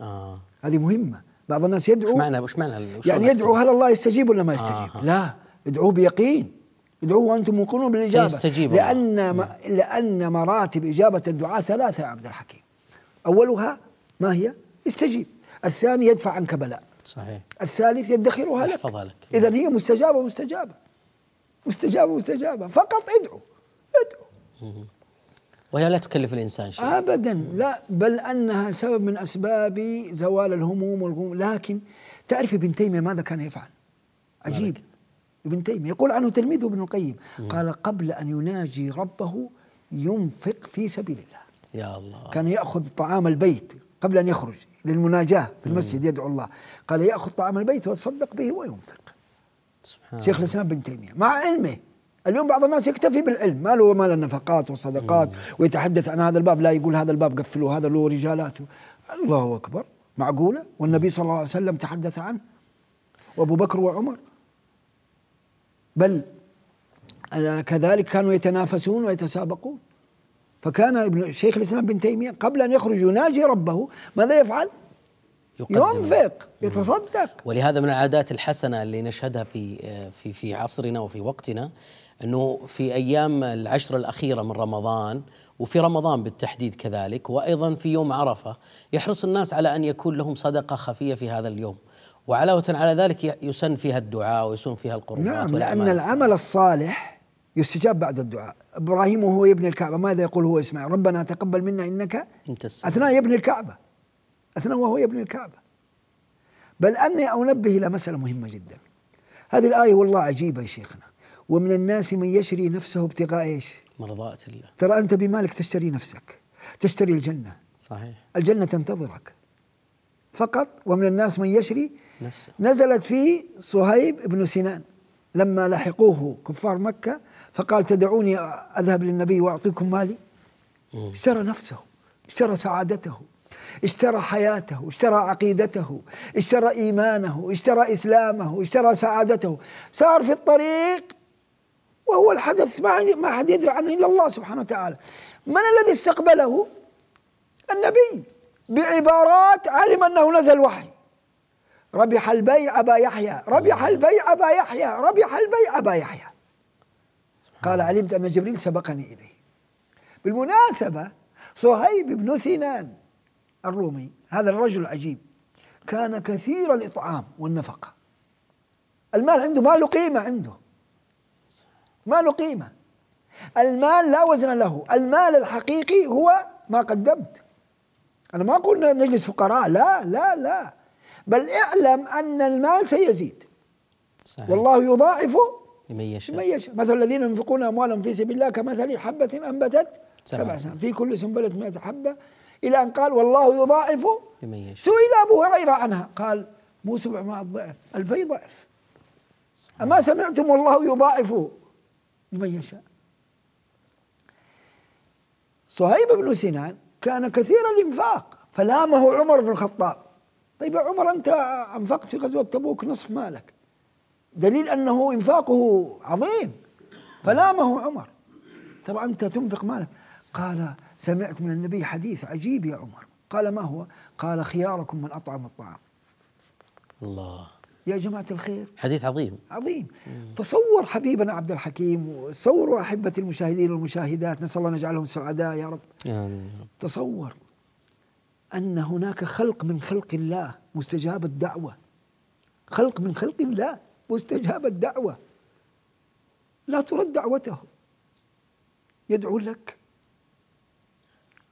آه. هذه مهمة. بعض الناس يدعو، وش معنى وش معنى يعني يدعو هل الله يستجيب ولا ما يستجيب؟ آه. لا، ادعوه بيقين، ادعوه وأنتم موقنون بالإجابة، لأن ما لأن مراتب إجابة الدعاء ثلاثة يا عبد الحكيم. أولها ما هي؟ استجيب. الثاني يدفع عنك بلاء. صحيح. الثالث يدخرها لك. يحفظها لك. إذا هي مستجابة مستجابة. مستجابة مستجابة، فقط ادعو. ادعو. مم. وهي لا تكلف الإنسان شيء أبدا، لا، بل أنها سبب من أسباب زوال الهموم والغموم. لكن تعرف ابن تيمية ماذا كان يفعل؟ عجيب. ابن تيمية يقول عنه تلميذه ابن القيم قال قبل أن يناجي ربه ينفق في سبيل الله. يا الله. كان يأخذ طعام البيت قبل أن يخرج للمناجاة في المسجد، يدعو الله، قال يأخذ طعام البيت ويتصدق به وينفق. سبحان شيخ الإسلام ابن تيمية مع علمه. اليوم بعض الناس يكتفي بالعلم، ما له مال النفقات والصدقات ويتحدث عن هذا الباب، لا يقول هذا الباب قفلوا، هذا له رجالاته. الله أكبر، معقولة؟ والنبي صلى الله عليه وسلم تحدث عنه، وأبو بكر وعمر، بل كذلك كانوا يتنافسون ويتسابقون. فكان ابن شيخ الإسلام ابن تيمية قبل أن يخرج يناجي ربه، ماذا يفعل؟ ينفق، يتصدق. ولهذا من العادات الحسنة اللي نشهدها في في في عصرنا وفي وقتنا، أنه في أيام العشر الأخيرة من رمضان، وفي رمضان بالتحديد كذلك، وأيضا في يوم عرفة، يحرص الناس على أن يكون لهم صدقة خفية في هذا اليوم، وعلاوة على ذلك يسن فيها الدعاء ويسن فيها القربات. نعم، لأن العمل الصالح يستجاب بعد الدعاء. إبراهيم وهو يبني الكعبة ماذا يقول هو إسماعيل؟ ربنا تقبل منا إنك أنت السميع، أثناء يبني الكعبة، أثناء وهو يبني الكعبة. بل أني أنبه إلى مسألة مهمة جدا. هذه الآية والله عجيبة يا شيخنا، ومن الناس من يشري نفسه ابتغاء إيش؟ مرضات الله. ترى أنت بمالك تشتري نفسك، تشتري الجنة. صحيح. الجنة تنتظرك فقط. ومن الناس من يشري نفسه. نزلت في صهيب بن سنان لما لحقوه كفار مكة، فقال تدعوني أذهب للنبي وأعطيكم مالي؟ مم. اشترى نفسه، اشترى سعادته، اشترى حياته، اشترى عقيدته، اشترى إيمانه، اشترى إسلامه، اشترى سعادته. سار في الطريق وهو الحدث ما أحد يدري عنه إلا الله سبحانه وتعالى. من الذي استقبله؟ النبي، بعبارات علم أنه نزل وحي. ربح البيع أبا يحيى، ربح البيع أبا يحيى، ربح البيع أبا يحيى. قال علمت أن جبريل سبقني إليه. بالمناسبة صهيب بن سنان الرومي، هذا الرجل العجيب، كان كثير الإطعام والنفقة. المال عنده ما له قيمة، عنده ما له قيمة. المال لا وزن له. المال الحقيقي هو ما قدمت. أنا ما أقول نجلس فقراء، لا لا لا، بل اعلم أن المال سيزيد. صحيح. والله يضاعف لمن يشاء. مثل الذين ينفقون أموالهم في سبيل الله كمثل حبة أنبتت سبع سنابل في كل سنبلة مئة حبة، إلى أن قال والله يضاعف لمن يشاء. سئل أبو هريرة عنها قال مو سبعمائة ضعف، ألفي ضعف. صحيح. أما سمعتم والله يضاعف لمن يشاء. صهيب بن سنان كان كثير الإنفاق، فلامه عمر بن الخطاب طيب يا عمر أنت أنفقت في غزوة تبوك نصف مالك، دليل أنه إنفاقه عظيم، فلامه عمر ترى أنت تنفق مالك. قال سمعت من النبي حديث عجيب يا عمر. قال ما هو؟ قال خياركم من أطعم الطعام. الله يا جماعة الخير، حديث عظيم عظيم. مم. تصور حبيبنا عبد الحكيم، وتصوروا أحبتي المشاهدين والمشاهدات، نسأل الله أن يجعلهم سعداء يا رب. آمين. تصور أن هناك خلق من خلق الله مستجاب الدعوة، خلق من خلق الله مستجاب الدعوة، لا ترد دعوته، يدعو لك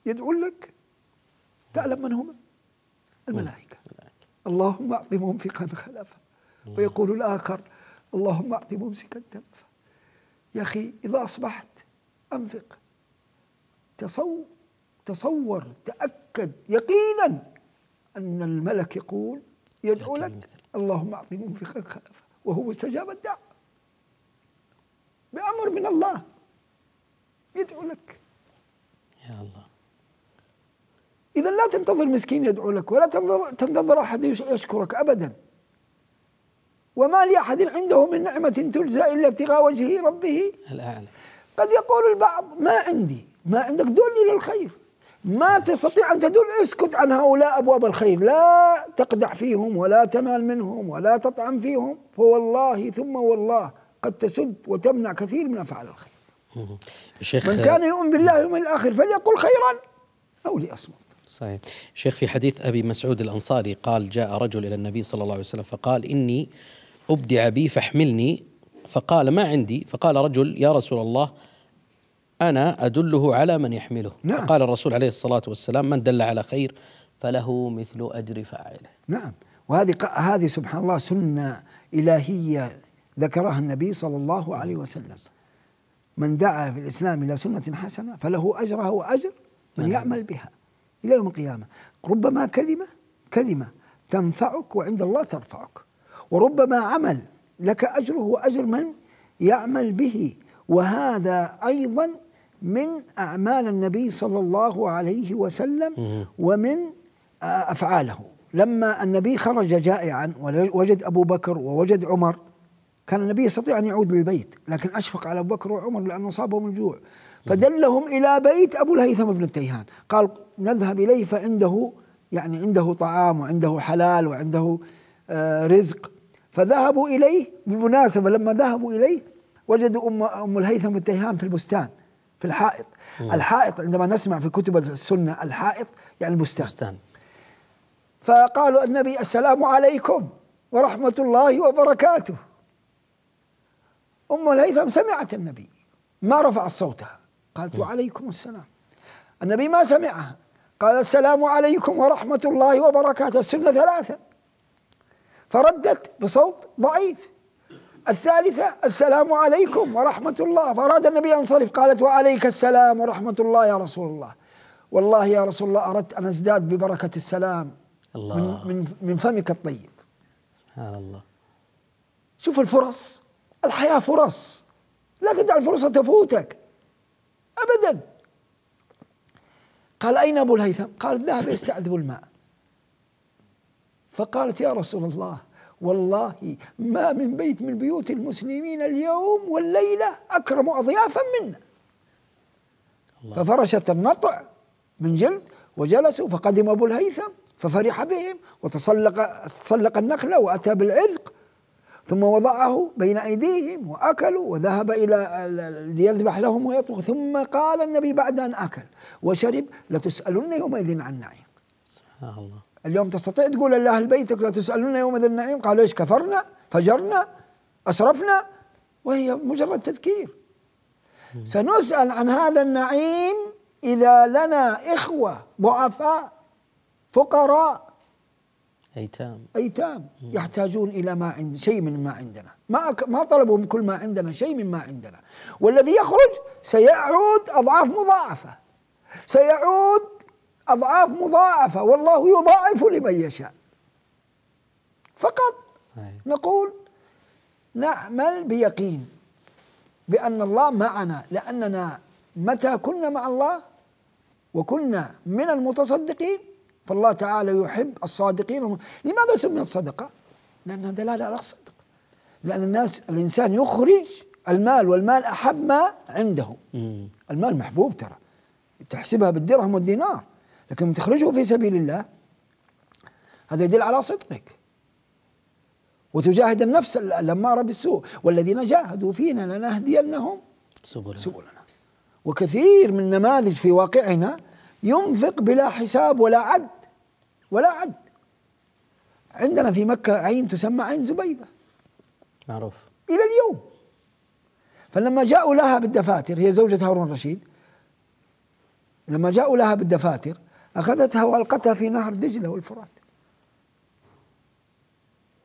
يدعو لك. تعلم من هم؟ الملائكة. اللهم أعط ممسكا خلفا، ويقول الآخر اللهم أعط ممسكا تلفا. يا أخي إذا أصبحت أنفق، تصور تصور تأكد يقينا أن الملك يقول يدعو لك اللهم أعط ممسكا خلفا، وهو مستجاب الدعاء بأمر من الله يدعو لك. يا الله، إذا لا تنتظر مسكين يدعو لك، ولا تنتظر أحد يشكرك أبدا. وما لأحد عنده من نعمة تجزى إلا ابتغاء وجهه ربه الأعلى. قد يقول البعض ما عندي، ما عندك دلني للخير، ما تستطيع أن تدل، اسكت عن هؤلاء أبواب الخير، لا تقدح فيهم ولا تنال منهم ولا تطعم فيهم، فوالله ثم والله قد تسد وتمنع كثير من أفعال الخير. من كان يؤمن بالله واليوم الآخر فليقل خيرا أو ليصمت. صحيح. شيخ في حديث أبي مسعود الأنصاري قال جاء رجل إلى النبي صلى الله عليه وسلم فقال إني أبدع بي فاحملني، فقال ما عندي، فقال رجل يا رسول الله أنا أدله على من يحمله. نعم. فقال الرسول عليه الصلاة والسلام من دل على خير فله مثل أجر فاعله. نعم، وهذه هذه سبحان الله سنة إلهية ذكرها النبي صلى الله عليه وسلم، من دعا في الإسلام إلى سنة حسنة فله أجرها وأجر من يعمل بها إلى يوم القيامة. ربما كلمة كلمة تنفعك وعند الله ترفعك، وربما عمل لك أجره وأجر من يعمل به. وهذا أيضا من أعمال النبي صلى الله عليه وسلم ومن أفعاله. لما النبي خرج جائعا ووجد أبو بكر ووجد عمر، كان النبي يستطيع أن يعود للبيت، لكن أشفق على أبو بكر وعمر لأنه أصابهم الجوع، فدلهم إلى بيت أبو الهيثم بن التيهان، قال نذهب إليه فعنده يعني عنده طعام وعنده حلال وعنده آه رزق. فذهبوا إليه. بالمناسبة لما ذهبوا إليه وجدوا أم, أم الهيثم بن التيهان في البستان، في الحائط. مم. الحائط عندما نسمع في كتب السنة الحائط يعني البستان. بستان. فقالوا النبي السلام عليكم ورحمة الله وبركاته. أم الهيثم سمعت النبي، ما رفعت صوتها، قالت وعليكم السلام. النبي ما سمعها، قال السلام عليكم ورحمة الله وبركاته، السنة ثلاثة، فردت بصوت ضعيف. الثالثة السلام عليكم ورحمة الله، فأراد النبي أن ينصرف، قالت وعليك السلام ورحمة الله يا رسول الله، والله يا رسول الله أردت أن أزداد ببركة السلام الله من, من, من فمك الطيب. سبحان الله. شوف الفرص، الحياة فرص، لا تدع الفرصة تفوتك أبدا. قال أين أبو الهيثم؟ قال ذهب يستعذب الماء. فقالت يا رسول الله والله ما من بيت من بيوت المسلمين اليوم والليلة أكرم أضيافا منا. ففرشت النطع من جلد وجلسوا، فقدم أبو الهيثم ففرح بهم، وتسلق تسلق النخلة وأتى بالعذق، ثم وضعه بين أيديهم وأكلوا، وذهب إلى ليذبح لهم ويطبخ. ثم قال النبي بعد أن أكل وشرب لتسألن يومئذ عن النعيم. سبحان الله. اليوم تستطيع تقول لأهل بيتك لتسألن يومئذ عن النعيم، قالوا إيش كفرنا فجرنا أسرفنا، وهي مجرد تذكير. م. سنسأل عن هذا النعيم إذا لنا إخوة ضعفاء فقراء أيتام أيتام يحتاجون إلى ما عند شيء من ما عندنا، ما ما طلبوا من كل ما عندنا شيء من ما عندنا، والذي يخرج سيعود أضعاف مضاعفة، سيعود أضعاف مضاعفة، والله يضاعف لمن يشاء. فقط صحيح. نقول نعمل بيقين بأن الله معنا، لأننا متى كنا مع الله وكنا من المتصدقين فالله تعالى يحب الصادقين. لماذا سميت صدقة؟ لأنها دلالة على الصدق، لأن الناس الإنسان يخرج المال، والمال أحب ما عنده. المال محبوب، ترى تحسبها بالدرهم والدينار، لكن تخرجه في سبيل الله هذا يدل على صدقك. وتجاهد النفس الأمارة بالسوء، والذين جاهدوا فينا لنهدينهم سبلنا. سبلنا. وكثير من نماذج في واقعنا ينفق بلا حساب ولا عد ولا عد. عندنا في مكة عين تسمى عين زبيدة، معروف إلى اليوم. فلما جاءوا لها بالدفاتر، هي زوجة هارون رشيد، لما جاءوا لها بالدفاتر أخذتها وألقتها في نهر دجلة والفرات.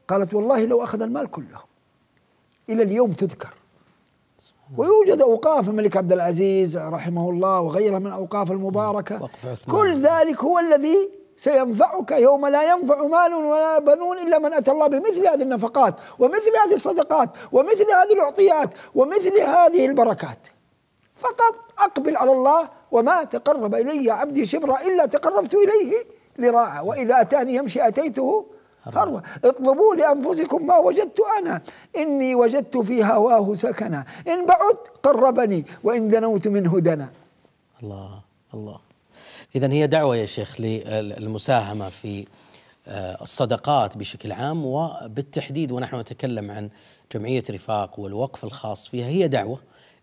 قالت والله لو أخذ المال كله. إلى اليوم تذكر، ويوجد أوقاف الملك عبد العزيز رحمه الله وغيره من أوقاف المباركة. كل ذلك هو الذي سينفعك يوم لا ينفع مال ولا بنون إلا من أتى الله بمثل هذه النفقات ومثل هذه الصدقات ومثل هذه العطيات ومثل هذه البركات. فقط أقبل على الله، وما تقرب إلي عبدي شبرا إلا تقربت إليه ذراعا، وإذا أتاني يمشي أتيته هروا. اطلبوا لأنفسكم ما وجدت أنا، إني وجدت في هواه سكنا، إن بعد قربني وإن دنوت منه دنا. الله الله. إذن هي دعوة يا شيخ للمساهمة في الصدقات بشكل عام، وبالتحديد ونحن نتكلم عن جمعية رفاق والوقف الخاص فيها، هي دعوة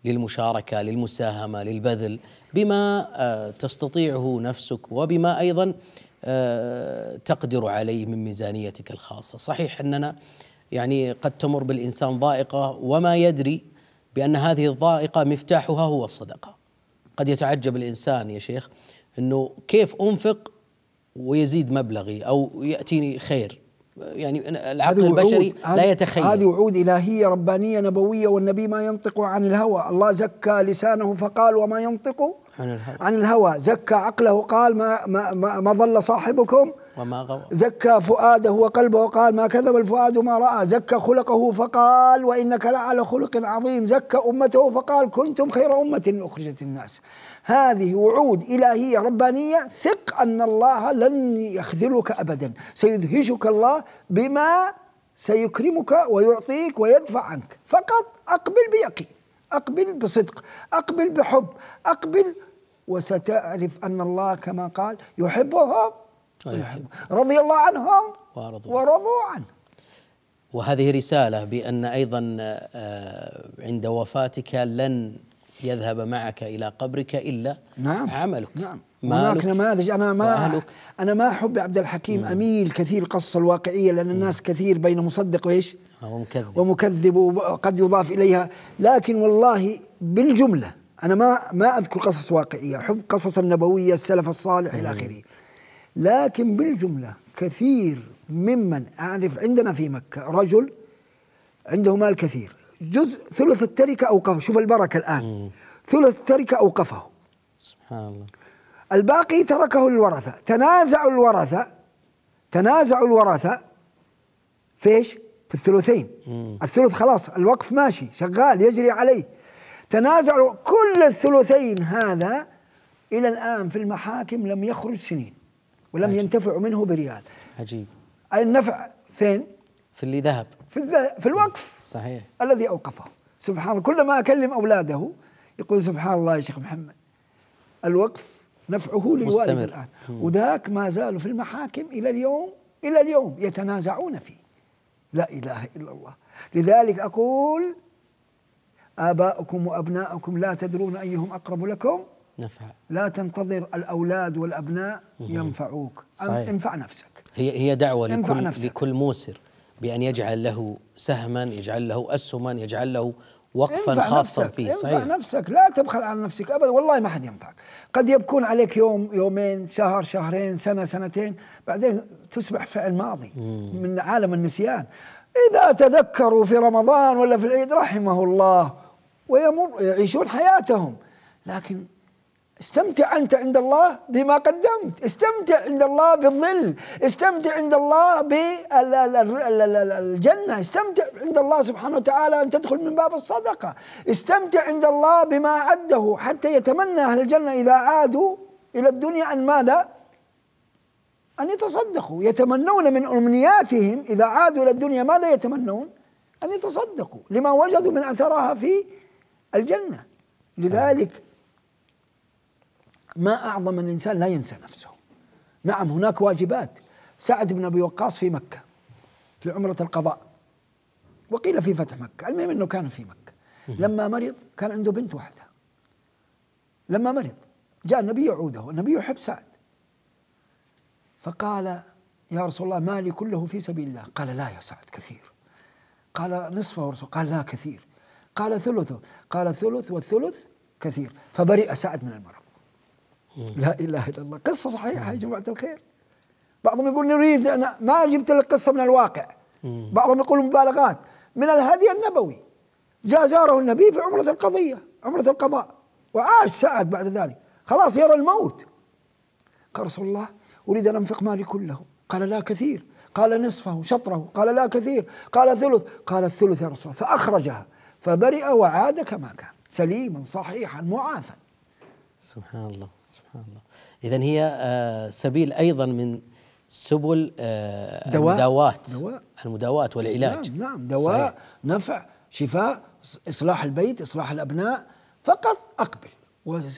للمشاركة، للمساهمة، للبذل بما تستطيعه نفسك وبما أيضا تقدر عليه من ميزانيتك الخاصة. صحيح أننا يعني قد تمر بالإنسان ضائقة وما يدري بأن هذه الضائقة مفتاحها هو الصدقة. قد يتعجب الإنسان يا شيخ أنه كيف أنفق ويزيد مبلغي أو يأتيني خير، يعني العقل البشري لا يتخيل. هذه وعود إلهية ربانية نبوية، والنبي ما ينطق عن الهوى. الله زكى لسانه فقال وما ينطق عن الهوى, عن الهوى. زكى عقله قال ما, ما, ما, ما ضل صاحبكم وما غوى. زكى فؤاده وقلبه قال ما كذب الفؤاد ما رأى. زكى خلقه فقال وإنك لعلى خلق عظيم. زكى أمته فقال كنتم خير أمة أخرجت الناس. هذه وعود إلهية ربانية. ثق أن الله لن يخذلك أبدا، سيدهشك الله بما سيكرمك ويعطيك ويدفع عنك. فقط أقبل بيقين، أقبل بصدق، أقبل بحب، أقبل وستعرف أن الله كما قال يحبهم ويحب. رضي الله عنهم ورضوا عنه. وهذه رسالة بأن أيضا عند وفاتك لن يذهب معك إلى قبرك إلا نعم عملك. نعم. هناك نماذج. أنا ما أنا ما أحب عبد الحكيم، نعم. أميل كثير القصة الواقعية، لأن الناس كثير بين مصدق وإيش ومكذب ومكذب وقد يضاف إليها. لكن والله بالجملة أنا ما ما أذكر قصص واقعية، أحب قصص النبوية، السلف الصالح إلى آخره. لكن بالجملة كثير ممن أعرف عندنا في مكة رجل عنده مال كثير، جزء ثلث التركة أوقفه. شوف البركة الآن. مم. ثلث التركة أوقفه، سبحان الله. الباقي تركه للورثة. تنازعوا الورثة تنازعوا الورثة فيش في الثلثين. مم. الثلث خلاص الوقف ماشي شغال يجري عليه. تنازعوا كل الثلثين. هذا إلى الآن في المحاكم لم يخرج سنين ولم عجيب. ينتفع منه بريال. عجيب. النفع فين؟ في اللي ذهب في, في الوقف. صحيح. الذي أوقفه. سبحان الله. كلما أكلم أولاده يقول سبحان الله يا شيخ محمد، الوقف نفعه للوالد الآن. مم. وذاك ما زالوا في المحاكم إلى اليوم إلى اليوم يتنازعون فيه. لا إله إلا الله. لذلك أقول آباؤكم وأبناؤكم لا تدرون أيهم أقرب لكم نفع. لا تنتظر الأولاد والأبناء ينفعوك. صحيح. انفع نفسك. هي هي دعوة لكل, لكل موسر بأن يجعل له سهما، يجعل له أسهما، يجعل له وقفا خاصا نفسك. فيه. صحيح. انفع نفسك، لا تبخل على نفسك أبدا. والله ما حد ينفعك. قد يبكون عليك يوم يومين، شهر شهرين، سنة سنتين، بعدين تصبح فعل ماضي. مم. من عالم النسيان. إذا تذكروا في رمضان ولا في العيد رحمه الله ويمر يعيشون حياتهم. لكن استمتع أنت عند الله بما قدمت، استمتع عند الله بالظل، استمتع عند الله بالجنة، استمتع عند الله سبحانه وتعالى أن تدخل من باب الصدقة، استمتع عند الله بما أعده حتى يتمنى أهل الجنة إذا عادوا إلى الدنيا أن ماذا؟ أن يتصدقوا، يتمنون من أمنياتهم إذا عادوا إلى الدنيا ماذا يتمنون؟ أن يتصدقوا لما وجدوا من أثرها في الجنة. لذلك ما أعظم من الإنسان لا ينسى نفسه. نعم هناك واجبات. سعد بن أبي وقاص في مكة في عمرة القضاء، وقيل في فتح مكة، المهم أنه كان في مكة. لما مرض كان عنده بنت واحدة، لما مرض جاء النبي يعوده، النبي يحب سعد، فقال يا رسول الله مالي كله في سبيل الله. قال لا يا سعد كثير. قال نصفه رسول. قال لا كثير. قال ثلثه. قال ثلث والثلث كثير. فبرئ سعد من المرض. لا إله إلا الله. قصة صحيحة يا جماعة الخير. بعضهم يقول نريد أنا ما جبت لك قصة من الواقع، بعضهم يقول مبالغات، من الهدي النبوي. جاء زاره النبي في عمرة القضية، عمرة القضاء، وعاش سعد بعد ذلك، خلاص يرى الموت. قال رسول الله أريد أن أنفق مالي كله. قال لا كثير. قال نصفه شطره. قال لا كثير. قال ثلث. قال الثلث يا رسول الله. فأخرجها فبرئ وعاد كما كان سليما صحيحا معافى. سبحان الله سبحان الله. إذن هي سبيل أيضا من سبل المداواة، المداواة والعلاج. نعم, نعم دواء صحيح. نفع، شفاء، إصلاح البيت، إصلاح الأبناء. فقط أقبل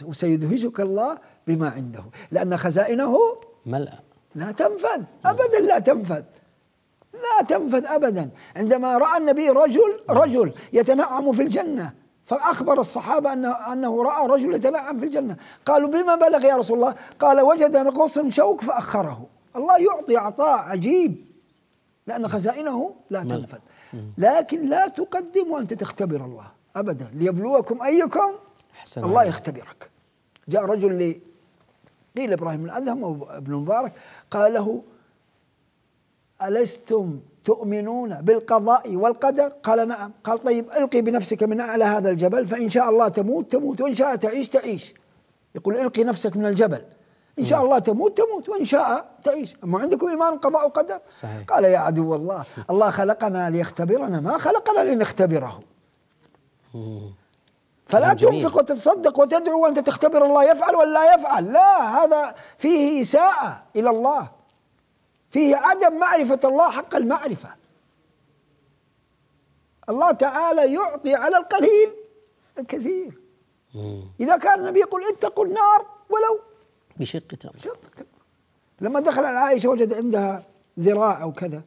وسيدهشك الله بما عنده، لأن خزائنه ملأ لا تنفذ أبدا، لا تنفذ لا تنفذ أبدا. عندما رأى النبي رجل رجل يتنعم في الجنة، فأخبر الصحابة أنه, أنه رأى رجل يتنعم في الجنة، قالوا بما بلغ يا رسول الله؟ قال وجد نقص شوك فأخره. الله يعطي عطاء عجيب لأن خزائنه لا تنفذ. لكن لا تقدم وأنت تختبر الله أبدا، ليبلوكم أيكم أحسن. الله يختبرك. جاء رجل لي قيل إبراهيم الأدهم أو ابن مبارك، قال له ألستم تؤمنون بالقضاء والقدر؟ قال نعم. قال طيب ألقي بنفسك من أعلى هذا الجبل، فإن شاء الله تموت تموت، وإن شاء تعيش تعيش. يقول ألقي نفسك من الجبل، إن شاء الله تموت تموت، وإن شاء تعيش. أما عندكم إيمان قضاء وقدر؟ صحيح. قال يا عدو الله، الله خلقنا ليختبرنا، ما خلقنا لنختبره. فلا تنفق وتتصدق وتدعو وأنت تختبر الله يفعل ولا يفعل، لا، هذا فيه إساءة إلى الله، فيه عدم معرفة الله حق المعرفة. الله تعالى يعطي على القليل الكثير. إذا كان النبي يقول اتقوا النار ولو بشق تمر. لما دخل على عائشة وجد عندها ذراع أو كذا،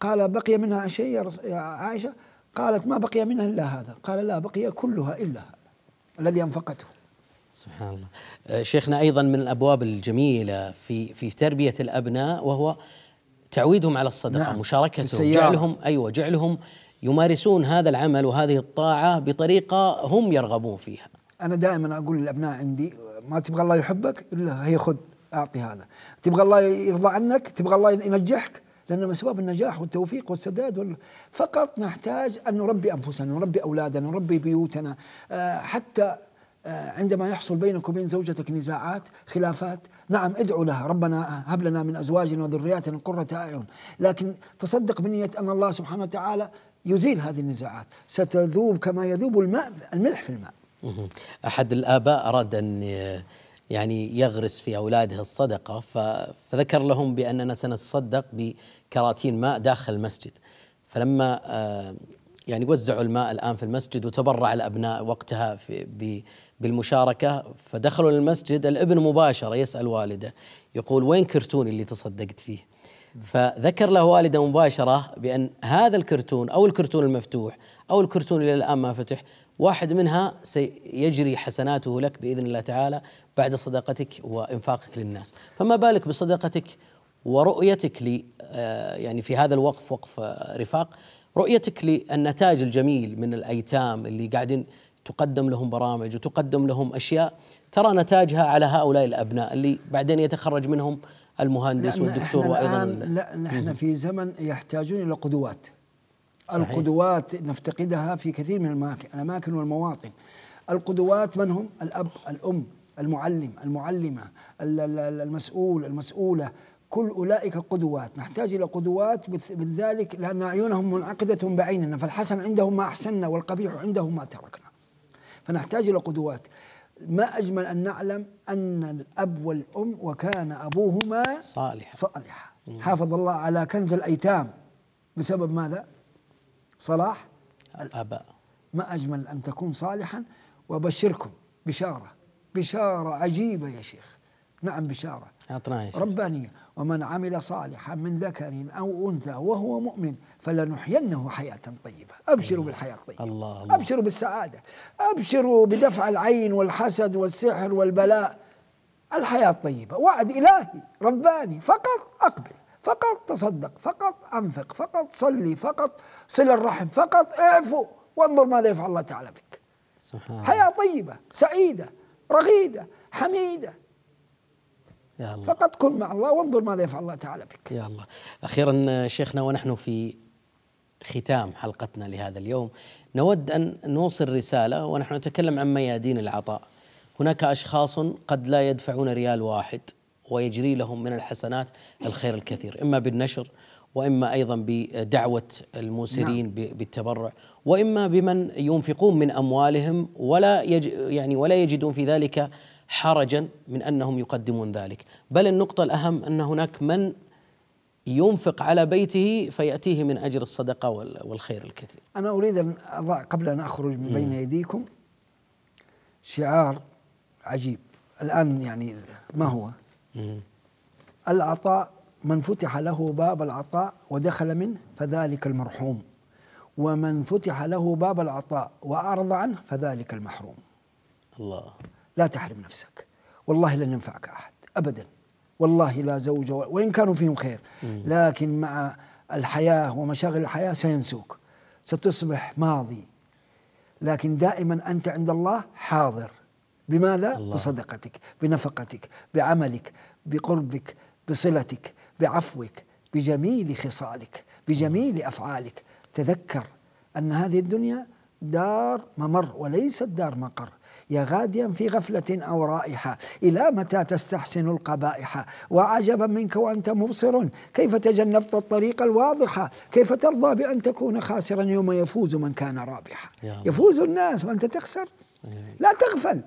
قال بقي منها شيء يا عائشة؟ قالت ما بقي منها إلا هذا. قال لا بقي كلها إلا هذا الذي أنفقته. سبحان الله. شيخنا أيضا من الأبواب الجميلة في في تربية الأبناء وهو تعويدهم على الصدقة. نعم. مشاركتهم، جعلهم أيوة جعلهم يمارسون هذا العمل وهذه الطاعة بطريقة هم يرغبون فيها. أنا دائما أقول للأبناء عندي ما تبغى الله يحبك إلا هي، خذ أعطي هذا. تبغى الله يرضى عنك، تبغى الله ينجحك، لأن أسباب النجاح والتوفيق والسداد وال... فقط نحتاج أن نربي أنفسنا، نربي أولادنا، نربي بيوتنا. آه حتى آه عندما يحصل بينك وبين زوجتك نزاعات، خلافات، نعم ادعو لها ربنا هب لنا من أزواجنا وذرياتنا قرة أعين، لكن تصدق بنية أن الله سبحانه وتعالى يزيل هذه النزاعات. ستذوب كما يذوب الماء الملح في الماء. أحد الآباء أراد أن يعني يغرس في أولاده الصدقة، فذكر لهم بأننا سنتصدق بكراتين ماء داخل المسجد. فلما يعني وزعوا الماء الآن في المسجد وتبرع الأبناء وقتها بالمشاركة، فدخلوا للمسجد، الابن مباشرة يسأل والده يقول وين كرتوني اللي تصدقت فيه؟ فذكر له والده مباشرة بأن هذا الكرتون أو الكرتون المفتوح أو الكرتون اللي الآن ما فتح، واحد منها سيجري حسناته لك بإذن الله تعالى بعد صدقتك وإنفاقك للناس، فما بالك بصدقتك ورؤيتك لي يعني في هذا الوقف، وقف رفاق، رؤيتك للنتاج الجميل من الأيتام اللي قاعدين تقدم لهم برامج وتقدم لهم أشياء ترى نتاجها على هؤلاء الأبناء اللي بعدين يتخرج منهم المهندس والدكتور وأيضا. لا نحن في زمن يحتاجون إلى قدوات. صحيح. القدوات نفتقدها في كثير من الأماكن والمواطن. القدوات من هم؟ الأب، الأم، المعلم، المعلمة، المسؤول، المسؤولة، كل أولئك قدوات. نحتاج إلى قدوات بذلك، لأن أعينهم منعقدة بعيننا، فالحسن عندهم ما أحسننا والقبيح عندهم ما تركنا، فنحتاج إلى قدوات. ما أجمل أن نعلم أن الأب والأم وكان أبوهما صالحا صالحا حافظ الله على كنز الأيتام بسبب ماذا؟ صلاح الآباء. ما أجمل أن تكون صالحا. وأبشركم بشارة، بشارة عجيبة يا شيخ. نعم بشارة ربانية. ومن عمل صالحا من ذكر أو أنثى وهو مؤمن فلنحيينه حياة طيبة. أبشروا الله بالحياة الطيبة. الله الله. أبشروا بالسعادة، أبشروا بدفع العين والحسد والسحر والبلاء. الحياة الطيبة وعد إلهي رباني. فقط أقبل، فقط تصدق، فقط أنفق، فقط صلي، فقط صل الرحم، فقط اعفو، وانظر ماذا يفعل الله تعالى بك. سبحان. حياة طيبة سعيدة رغيدة حميدة. يا الله. فقط كن مع الله وانظر ماذا يفعل الله تعالى بك. يا الله. أخيرا شيخنا ونحن في ختام حلقتنا لهذا اليوم نود أن نوصل رسالة، ونحن نتكلم عن ميادين العطاء. هناك أشخاص قد لا يدفعون ريال واحد ويجري لهم من الحسنات الخير الكثير، إما بالنشر وإما أيضا بدعوة الموسرين بالتبرع، وإما بمن ينفقون من أموالهم ولا يج يعني ولا يجدون في ذلك حرجا من أنهم يقدمون ذلك، بل النقطة الأهم أن هناك من ينفق على بيته فيأتيه من أجر الصدقة والخير الكثير. أنا أريد أن أضع قبل أن أخرج من بين أيديكم شعار عجيب الآن، يعني ما هو؟ العطاء من فتح له باب العطاء ودخل منه فذلك المرحوم، ومن فتح له باب العطاء وأعرض عنه فذلك المحروم. الله. لا تحرم نفسك، والله لن ينفعك أحد أبدا، والله لا زوج وإن كانوا فيهم خير، لكن مع الحياة ومشاغل الحياة سينسوك، ستصبح ماضي. لكن دائما أنت عند الله حاضر. بماذا؟ الله. بصدقتك، بنفقتك، بعملك، بقربك، بصلتك، بعفوك، بجميل خصالك، بجميل أفعالك. تذكر أن هذه الدنيا دار ممر وليست دار مقر. يا غاديا في غفلة أو رائحة إلى متى تستحسن القبائح؟ وعجبا منك وأنت مبصر كيف تجنبت الطريق الواضحة؟ كيف ترضى بأن تكون خاسرا يوم يفوز من كان رابحا؟ يفوز الناس وأنت تخسر. لا تغفل،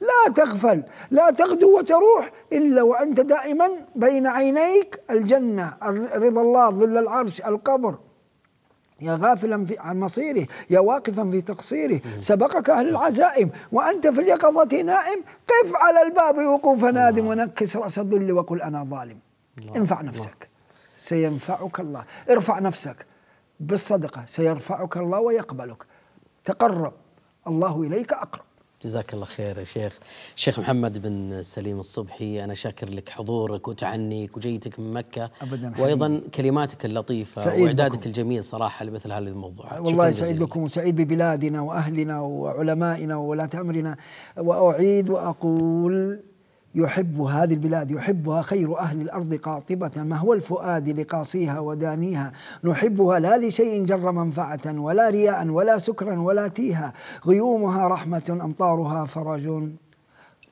لا تغفل، لا تغدو وتروح إلا وأنت دائما بين عينيك الجنة، رضا الله، ظل العرش، القبر. يا غافلا عن مصيره، يا واقفا في تقصيره، سبقك أهل العزائم وأنت في اليقظة نائم. قف على الباب وقوف نادم ونكس رأس الذل وقل أنا ظالم. انفع نفسك سينفعك الله، ارفع نفسك بالصدقة سيرفعك الله ويقبلك. تقرب الله إليك أقرب. جزاك الله خير يا شيخ. شيخ محمد بن سليم الصبحي، أنا شاكر لك حضورك وتعنيك وجيتك من مكة. أبداً حبيب. وأيضا كلماتك اللطيفة وإعدادك الجميل صراحة لمثل هذه الموضوعات. والله سعيد بكم وسعيد ببلادنا وأهلنا وعلمائنا وولاة أمرنا. وأعيد وأقول يحب هذه البلاد، يحبها خير أهل الأرض قاطبة، ما هو الفؤاد لقاصيها ودانيها. نحبها لا لشيء جر منفعة ولا رياء ولا سكرا ولا تيها. غيومها رحمة، أمطارها فرج،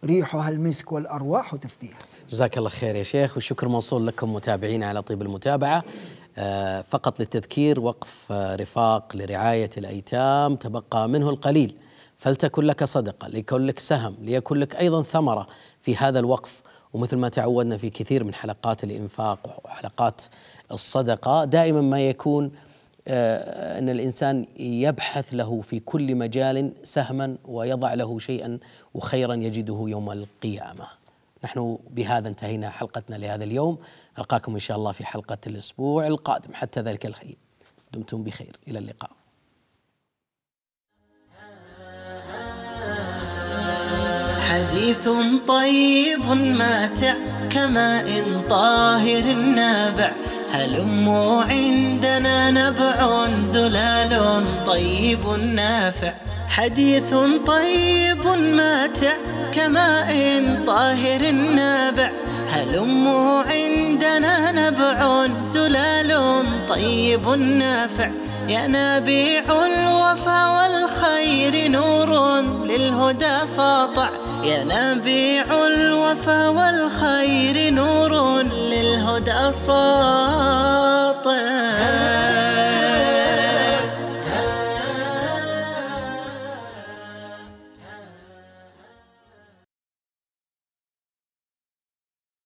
ريحها المسك والأرواح تفتيها. جزاك الله خير يا شيخ، والشكر موصول لكم متابعين على طيب المتابعة. فقط للتذكير، وقف رفاق لرعاية الأيتام تبقى منه القليل، فلتكن لك صدقة، ليكن لك سهم، ليكن لك أيضا ثمرة في هذا الوقف. ومثل ما تعودنا في كثير من حلقات الإنفاق وحلقات الصدقة، دائما ما يكون أن الإنسان يبحث له في كل مجال سهما ويضع له شيئا وخيرا يجده يوم القيامة. نحن بهذا انتهينا حلقتنا لهذا اليوم، نلقاكم إن شاء الله في حلقة الأسبوع القادم. حتى ذلك الحين دمتم بخير، إلى اللقاء. حديث طيب ماتع، كماء طاهر نابع، هلموا عندنا نبع زلال طيب نافع. حديث طيب ماتع، كماء طاهر نابع، هلموا عندنا نبع زلال طيب نافع. ينابيع الوفا والخير نور للهدى ساطع، ينابيع الوفا والخير نور للهدى ساطع.